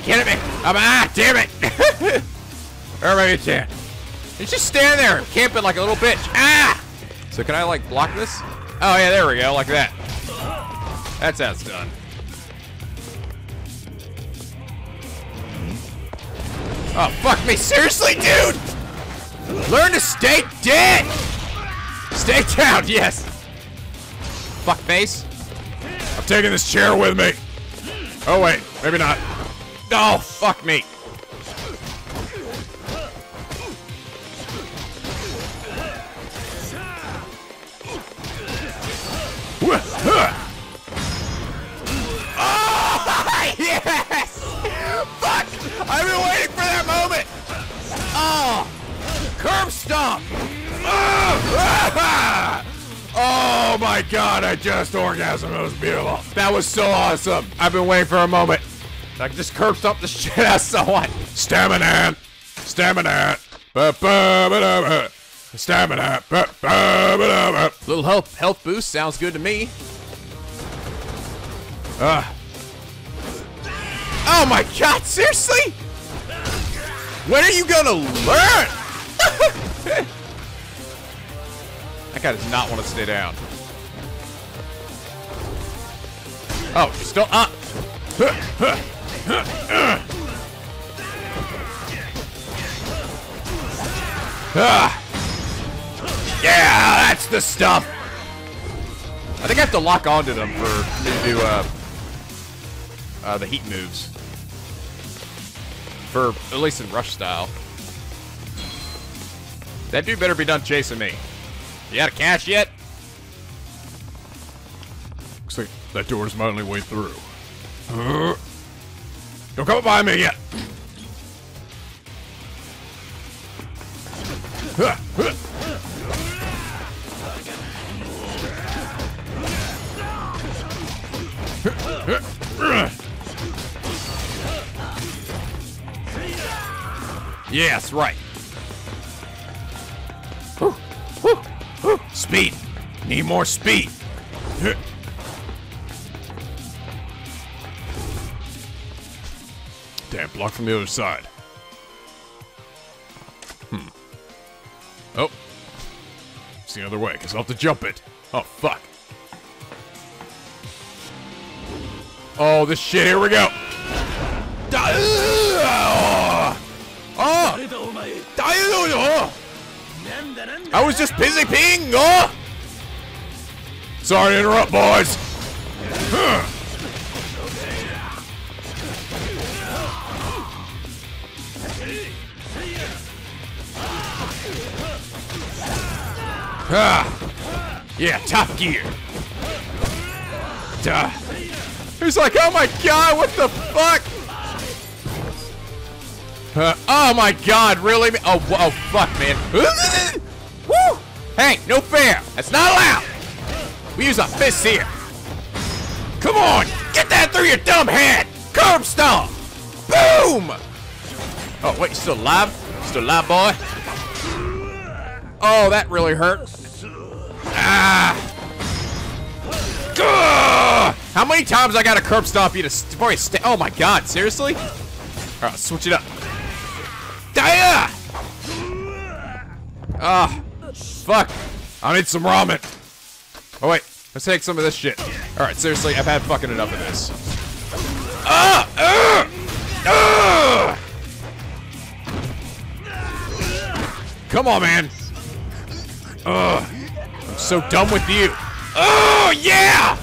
Get me! I'm damn it! Or maybe you can't. He's just standing there, camping like a little bitch. Ah! So can I like block this? Oh yeah, there we go, like that. That's how it's done. Oh fuck me! Seriously, dude! Learn to stay dead. Stay down, yes. Fuck face. I'm taking this chair with me. Oh wait, maybe not. Oh, fuck me. Oh, yes! Fuck! I've been waiting for that moment! Oh! Curb stomp! Oh my God, I just orgasmed. That was beautiful. That was so awesome. I've been waiting for a moment. I can just curb stomp the shit out of someone. Stamina. Stamina. Ba-ba-ba-da-ba. Stamina. Ba-ba-ba-da-ba. Little health boost sounds good to me. Oh my God, seriously? When are you gonna learn? That guy does not want to stay down. Oh, you're still up. Yeah, that's the stuff. I think I have to lock onto them to do the heat moves. For at least in rush style. That dude better be done chasing me. You out of cash yet? Looks like that door's my only way through. Don't come up behind me yet. Yes, right. Speed. Need more speed. Damn, block from the other side. Oh. It's the other way, because I'll have to jump it. Oh, fuck. Oh, this shit, here we go. Oh! I was just busy peeing! Oh! Sorry to interrupt, boys. Huh. Ah, yeah, Top Gear. Duh. He's like, oh my god, what the fuck? Oh my god, really? Oh, oh fuck, man. Woo! Hey, no fair. That's not allowed. We use our fists here. Come on, get that through your dumb head. Curb stomp. Boom! Oh wait, you still alive? Still alive, boy? Oh, that really hurt. Ah. Gah! How many times I gotta curb stomp you to stay? Oh my god, seriously? Alright, switch it up. Dia! Ah, fuck. I need some ramen. Oh wait, let's take some of this shit. Alright, seriously, I've had fucking enough of this. Ah! Ah! Come on, man. Ugh, I'm so done with you. Oh, yeah!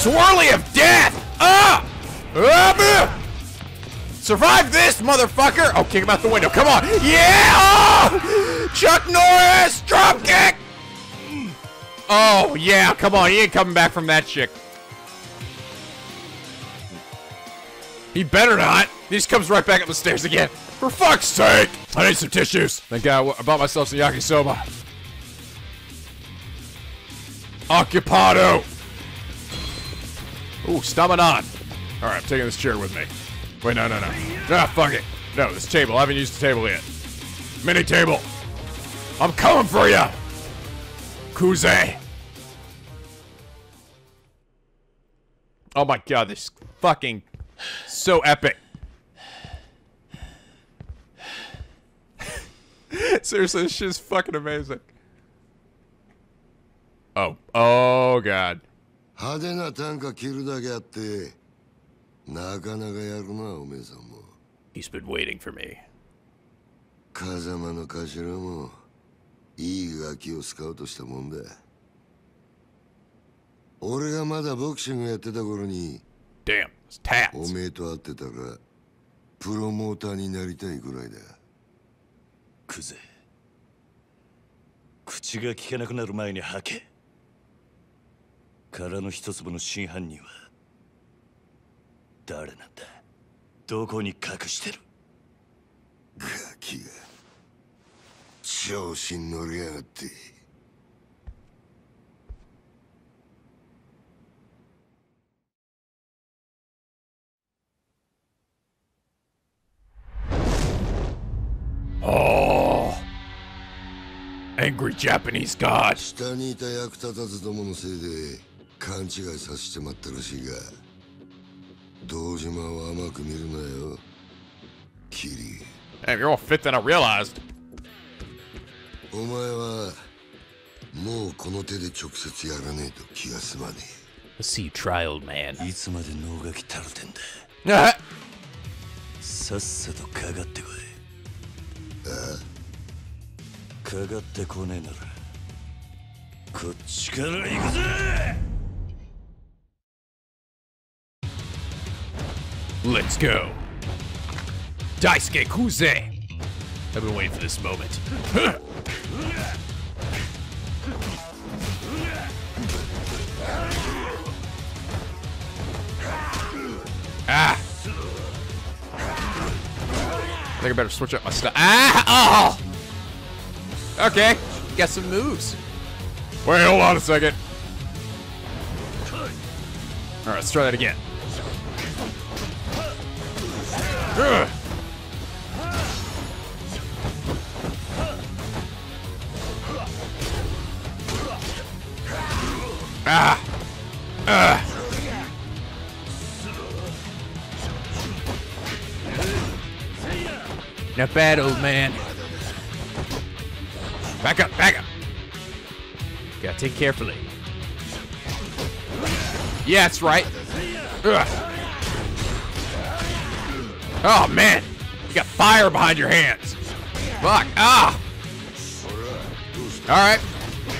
Swirly of death! Ah! Survive this, motherfucker! Oh, kick him out the window, come on! Yeah! Oh! Chuck Norris! Drop kick! Oh, yeah, come on, he ain't coming back from that chick. He better not. He just comes right back up the stairs again. For fuck's sake! I need some tissues. Thank God I bought myself some yakisoba. Occupado! Ooh, Staminade. Alright, I'm taking this chair with me. Wait, no, no, no. Ah, fuck it. No, this table. I haven't used the table yet. Mini table. I'm coming for ya! Kuze. Oh my god, this is fucking so epic. Seriously, this shit's fucking amazing. Oh, oh god. He's been waiting for me. Damn, it's tats. Kuze. 殻の一粒の真犯人は誰なんだどこに隠してるガキが調子に乗りやがってああ Angry Japanese God 下にいた役立たずどものせいで 勘違いさせてまったらしいが、堂島は甘く見るなよ、キリ。Hey, you're all fit than I realized. お前はもうこの手で直接やらねえと気が済まねえ。See trial man。いつまで脳がきたるてんだ。さっさとかかってこい。あ？かかってこねえなら。 こっちから行くぜ! Let's go! Daisuke Kuze! I've been waiting for this moment. Ah! I think I better switch up my stuff. Ah! Oh! Okay, got some moves. Wait, hold on a second. Alright, let's try that again. Ugh. Ah! Not bad, old man. Back up, back up! Gotta take carefully. Yeah, that's right. Ugh. Oh man, you got fire behind your hands. Fuck. Ah. All right.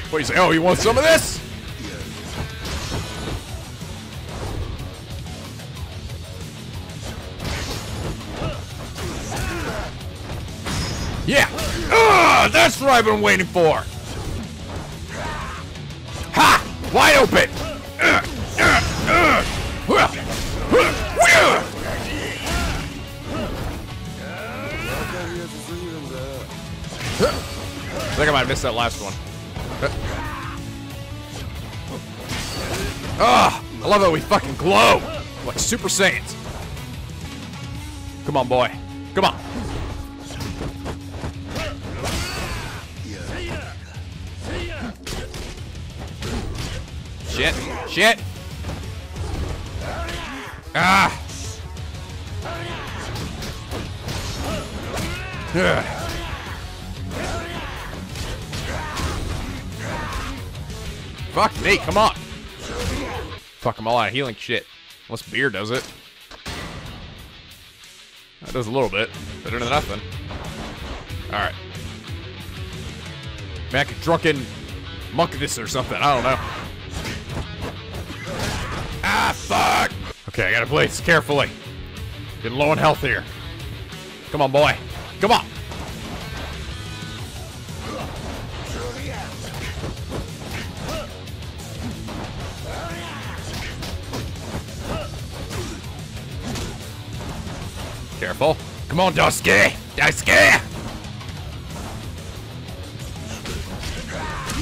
What do you say? Oh, you want some of this? Ah, that's what I've been waiting for! Ha! Wide open! I think I might miss that last one. Ah! I love how we fucking glow! Like Super Saiyans. Come on, boy. Come on. Shit. Shit. Ah. Fuck me. Come on. Fuck, I'm all out of healing shit. Unless beer does it. That does a little bit. Better than nothing. Alright. Man, I could drunken monk this or something. I don't know. Ah, fuck! Okay, I gotta play this carefully. Getting low on health here. Come on, boy. Come on! Careful. Come on, Daisuke! Daisuke!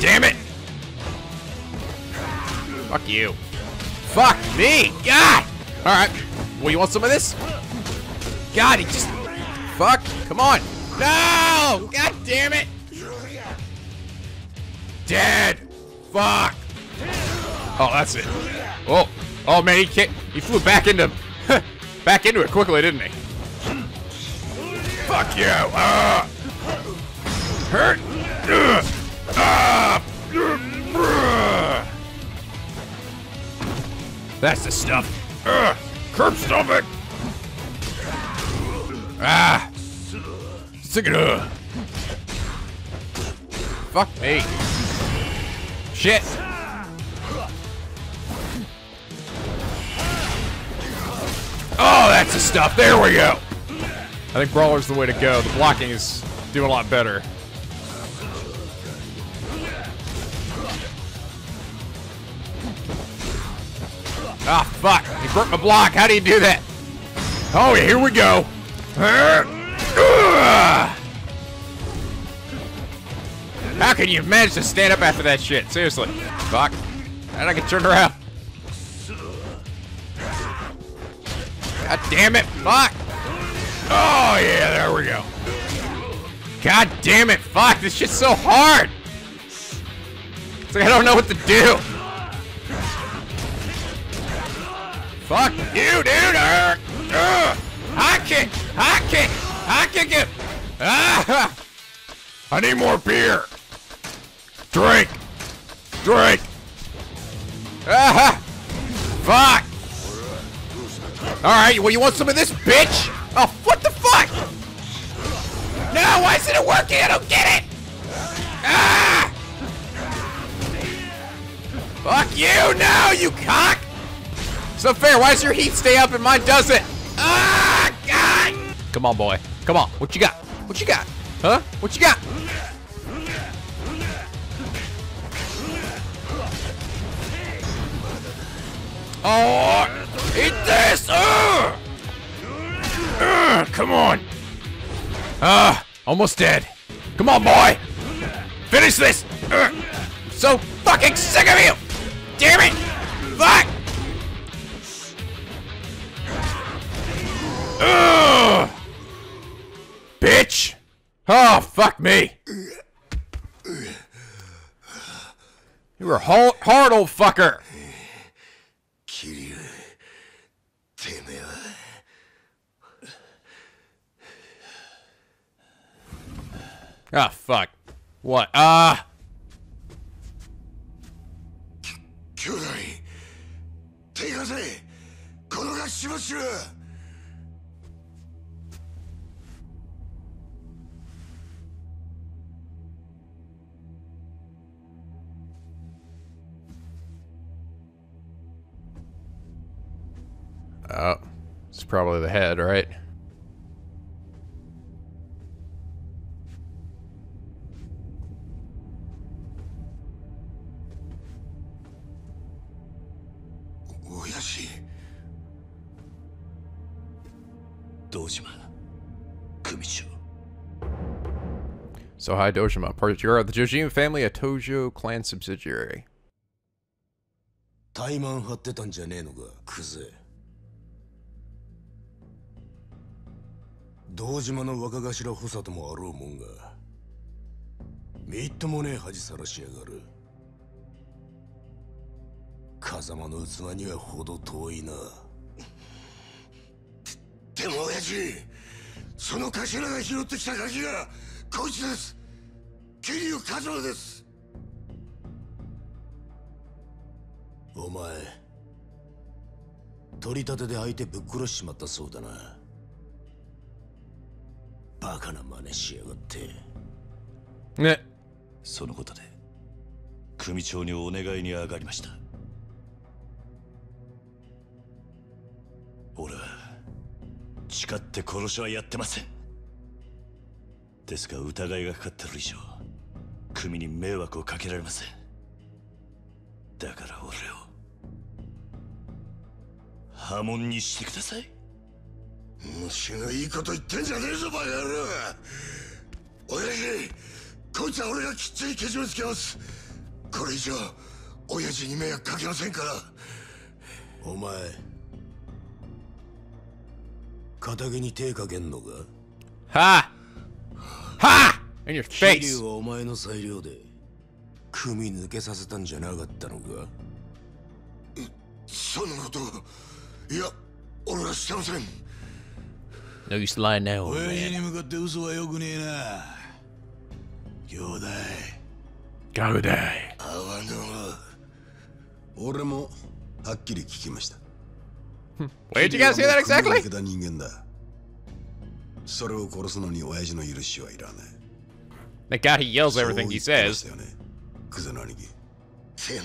Damn it! Fuck you. Fuck me! God! Alright. Well, you want some of this? God, he just... Fuck. Come on. No! God damn it! Dead! Fuck! Oh, that's it. Oh. Oh, man, he can't... He flew back into... back into it quickly, didn't he? Fuck you! Hurt! That's the stuff. Curb stomach! Ah! Stick it up! Fuck me. Shit! Oh, that's the stuff! There we go! I think Brawler's the way to go. The blocking is doing a lot better. Ah, fuck. He broke my block. How do you do that? Oh, yeah, here we go. How can you manage to stand up after that shit? Seriously. Fuck. And I can turn around. God damn it. Fuck. Oh, yeah, there we go. God damn it, fuck, this shit's so hard. It's like I don't know what to do. Fuck you, dude. I kick it. Ah, I need more beer. Drink. Drink. Ah, fuck. All right, well, you want some of this, bitch? Oh, what the fuck? No, why isn't it working? I don't get it! Ah! Fuck you, no, you cock! It's unfair, why does your heat stay up and mine doesn't? Ah, God! Come on, boy. Come on, what you got? What you got? Huh? What you got? Oh, eat this! Ugh! Come on. Almost dead. Come on, boy. Finish this. I'm so fucking sick of you. Damn it. Fuck. Bitch. Oh, fuck me. You were hard, old fucker. Ah, fuck. What? It's probably the head, right? 悔しい。Dojima, Kumicho. So hi Dojima, part of the Dojima family, a Tojo clan subsidiary. 怠慢張ってたんじゃねえのか、クゼ。堂島の若頭補佐ともあろうもんが、みっともねえ恥さらしやがる。風間の器にはほど遠いな。でも親父、その頭が拾ってきた鍵がこいつです。桐生一馬です。 お前、取り立てで相手ぶっ殺しちまったそうだな。バカな真似しやがって。ね。そのことで、組長にお願いに上がりました。俺は、誓って殺しはやってません。ですが疑いがかかってる以上、組に迷惑をかけられません。だから俺を。破門にしてください。虫のいいこと言ってんじゃねえぞバカ野郎。親父、こいつは俺がきっちりけじめつけます。これ以上親父に迷惑かけませんから。お前、仇に手かけんのか。はあはあ。In your face。桐生はお前の裁量で組抜けさせたんじゃなかったのか。そんなこと、いや、俺はしてません。No use lying now, man. 親父に向かって嘘はよくねえな。兄弟。兄弟。合わぬわ。俺もはっきり聞きました。Wait, you guys hear that exactly? 組み抜けた人間だ。それを殺すのに親父の許しはいらない。That guy, he yells everything he says. クゼの兄貴。てめ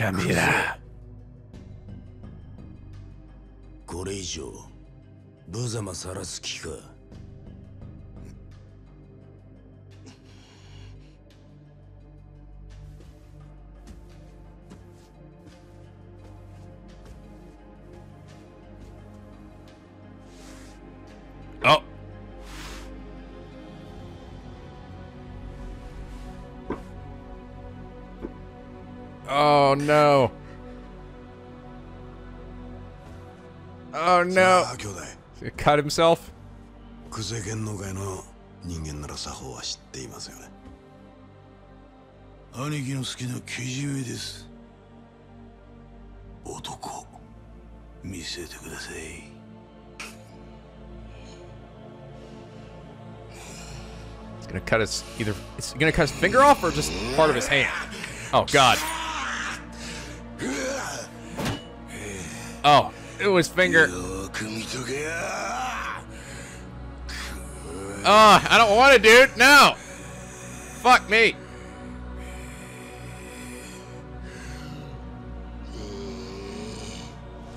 えら。カメラ。これ以上。無様さらす気か。あ。Oh no. Oh no. He cut himself. Kuze Gennokai no ningen nara sahou wa shitte imasu yo ne. Aniki no suki na kejiue desu. Otoko, misete kudasai. He's gonna cut his either. It's gonna cut his finger off or just part of his hand. Oh God. Oh, it was finger. I don't want to, dude. No. Fuck me.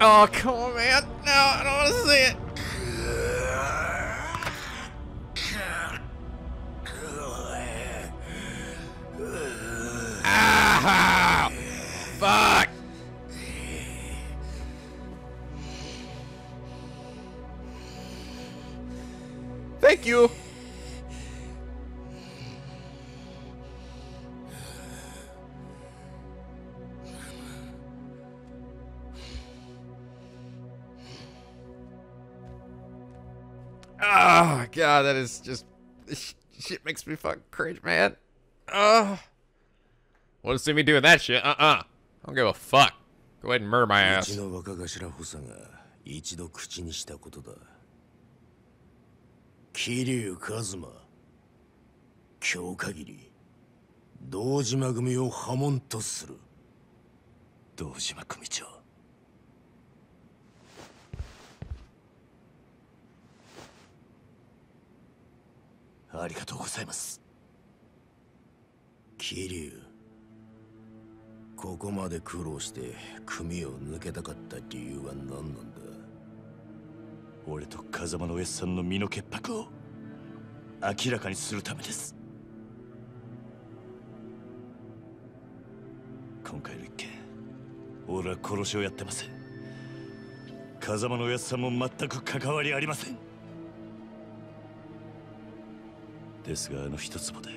Oh, come on, man. No, I don't want to see it. Ah, fuck. Thank you. Oh God, that is just, this shit makes me fucking cringe, man. Want to see me doing that shit? I don't give a fuck. Go ahead and murder my ass. 桐生一馬、今日限り堂島組を破門とする。堂島組長。ありがとうございます。桐生、ここまで苦労して組を抜けたかった理由は何なんだ。 俺と風間のエスさんの身の潔白を明らかにするためです。今回の一件、俺は殺しをやってません。風間のおやつさんも全く関わりありません。ですがあの一坪で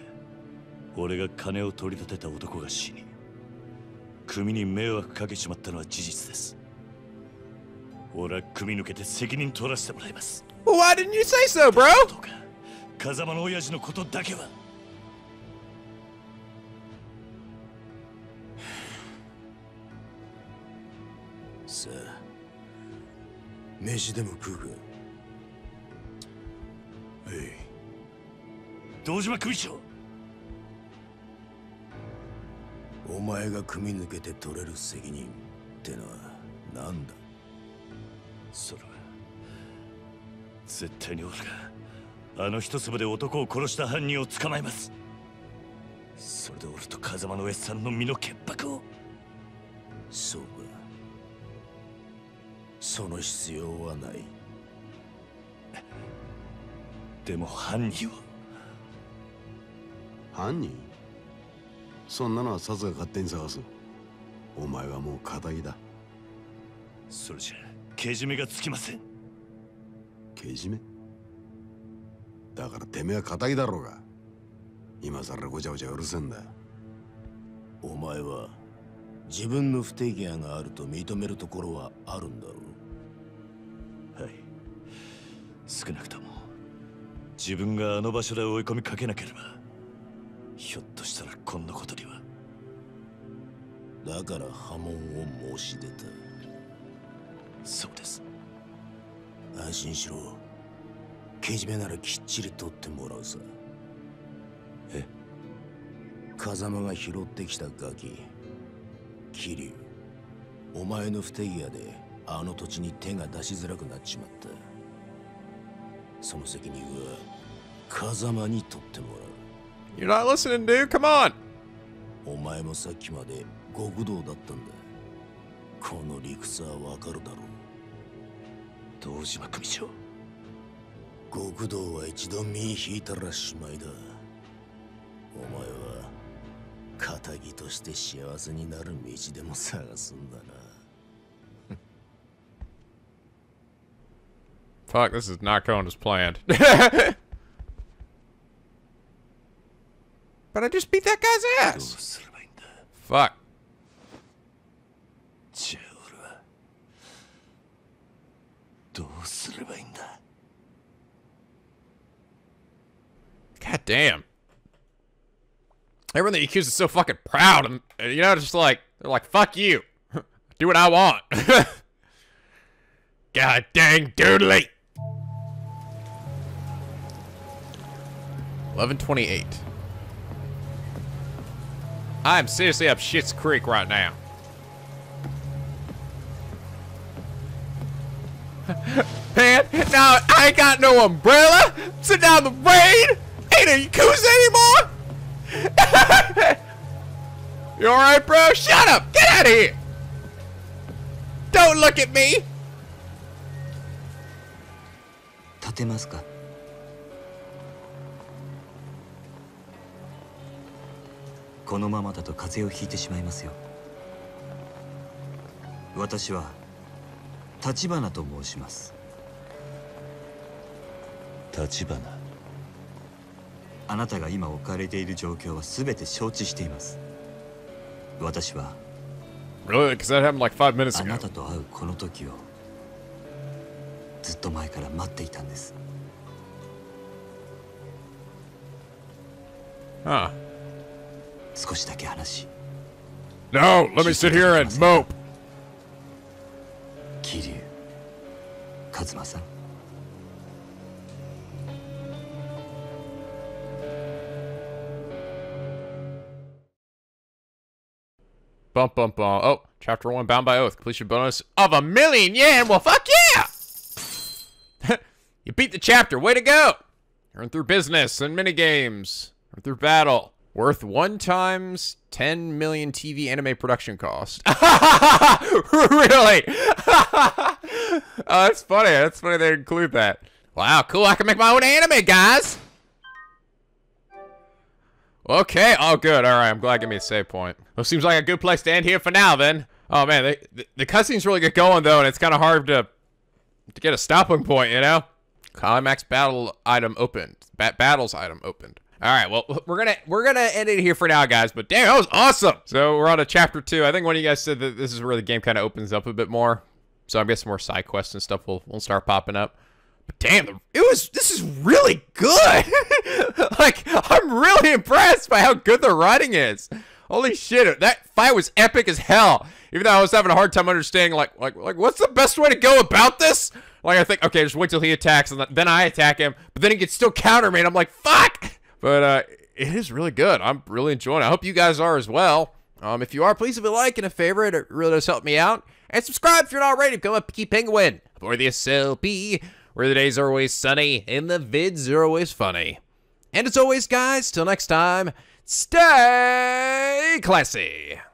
俺が金を取り立てた男が死に、組に迷惑かけちまったのは事実です。俺は組抜けて責任取らせてもらいます。 Why didn't you say so, bro? 風間の親父のことだけは。 さあ、飯でも食うか。えい、堂島組長、お前が組み抜けて取れる責任ってのは何だ。それは絶対に俺があの一粒で男を殺した犯人を捕まえます。それで俺と風間のエスさんの身の潔白を。そうか、その必要はない。でも犯人は。犯人？そんなのはサツが勝手に探す。お前はもう仇だ。それじゃけじめがつきません。けじめ？だからてめえは仇だろうが。今さらごちゃごちゃうるせんだ。お前は自分の不手際があると認めるところはあるんだろう。はい、少なくとも自分があの場所で追い込みかけなければ、ひょっとしたらこんなことには。だから破門を申し出た。そうです。安心しろ、けじめならきっちり取ってもらうさ。え、風間が拾ってきたガキ、桐生、お前の不手際であの土地に手が出しづらくなっちまった。その責任は風間に取ってもらう。You're not listening, dude. Come on. お前もさっきまで極道だったんだ。この理屈はわかるだろう。堂島組長、極道は一度身引いたらしまいだ。お前は仇として幸せになる道でも探すんだな。Fuck, this is not going as planned. But I just beat that guy's ass. Fuck. God damn. Everyone that you accuse is so fucking proud, and you know, just like they're like, "Fuck you, do what I want." God dang doodly. 11:28. I'm seriously up Shit's Creek right now. Man, now I ain't got no umbrella. I'm sitting down in the rain. Ain't a Yakuza anymore. You all right, bro? Shut up. Get out of here. Don't look at me. 立てますか。このままだと風邪をひいてしまいますよ。私は立花と申します。立花、あなたが今置かれている状況は全て承知しています。私はあなたと会うこの時をずっと前から待っていたんです。ああ。少しだけ話。No, let me sit here and mope. 桐生、カズマさん。Bum bum bum. Oh, chapter 1, bound by oath. Completion bonus of ¥1,000,000. Well, fuck yeah! You beat the chapter. Way to go! Earn through business and minigames. Earn through battle. Worth 1 × 10,000,000 TV anime production cost. Really? Oh, that's funny. That's funny they include that. Wow, cool. I can make my own anime, guys. Okay. Oh, good. All right. I'm glad I gave me a save point. Well, seems like a good place to end here for now, then. Oh man, the cutscenes really get going though, and it's kind of hard to get a stopping point, you know. Climax battle item opened. Battles item opened. All right, well we're gonna end it here for now, guys. But damn, that was awesome. So we're on to chapter 2. I think one of you guys said that this is where the game kind of opens up a bit more. So I guess more side quests and stuff will start popping up. But damn, this is really good. Like, I'm really impressed by how good the writing is. Holy shit, that fight was epic as hell. Even though I was having a hard time understanding, like what's the best way to go about this? Like, I think, okay, just wait till he attacks, and then I attack him. But then he could still counter me, and I'm like, fuck! But it is really good. I'm really enjoying it. I hope you guys are as well. If you are, please leave a like and a favorite. It really does help me out. And subscribe if you're not already. Become a Picky Penguin for the SLP, where the days are always sunny and the vids are always funny. And as always, guys, till next time, stay classy.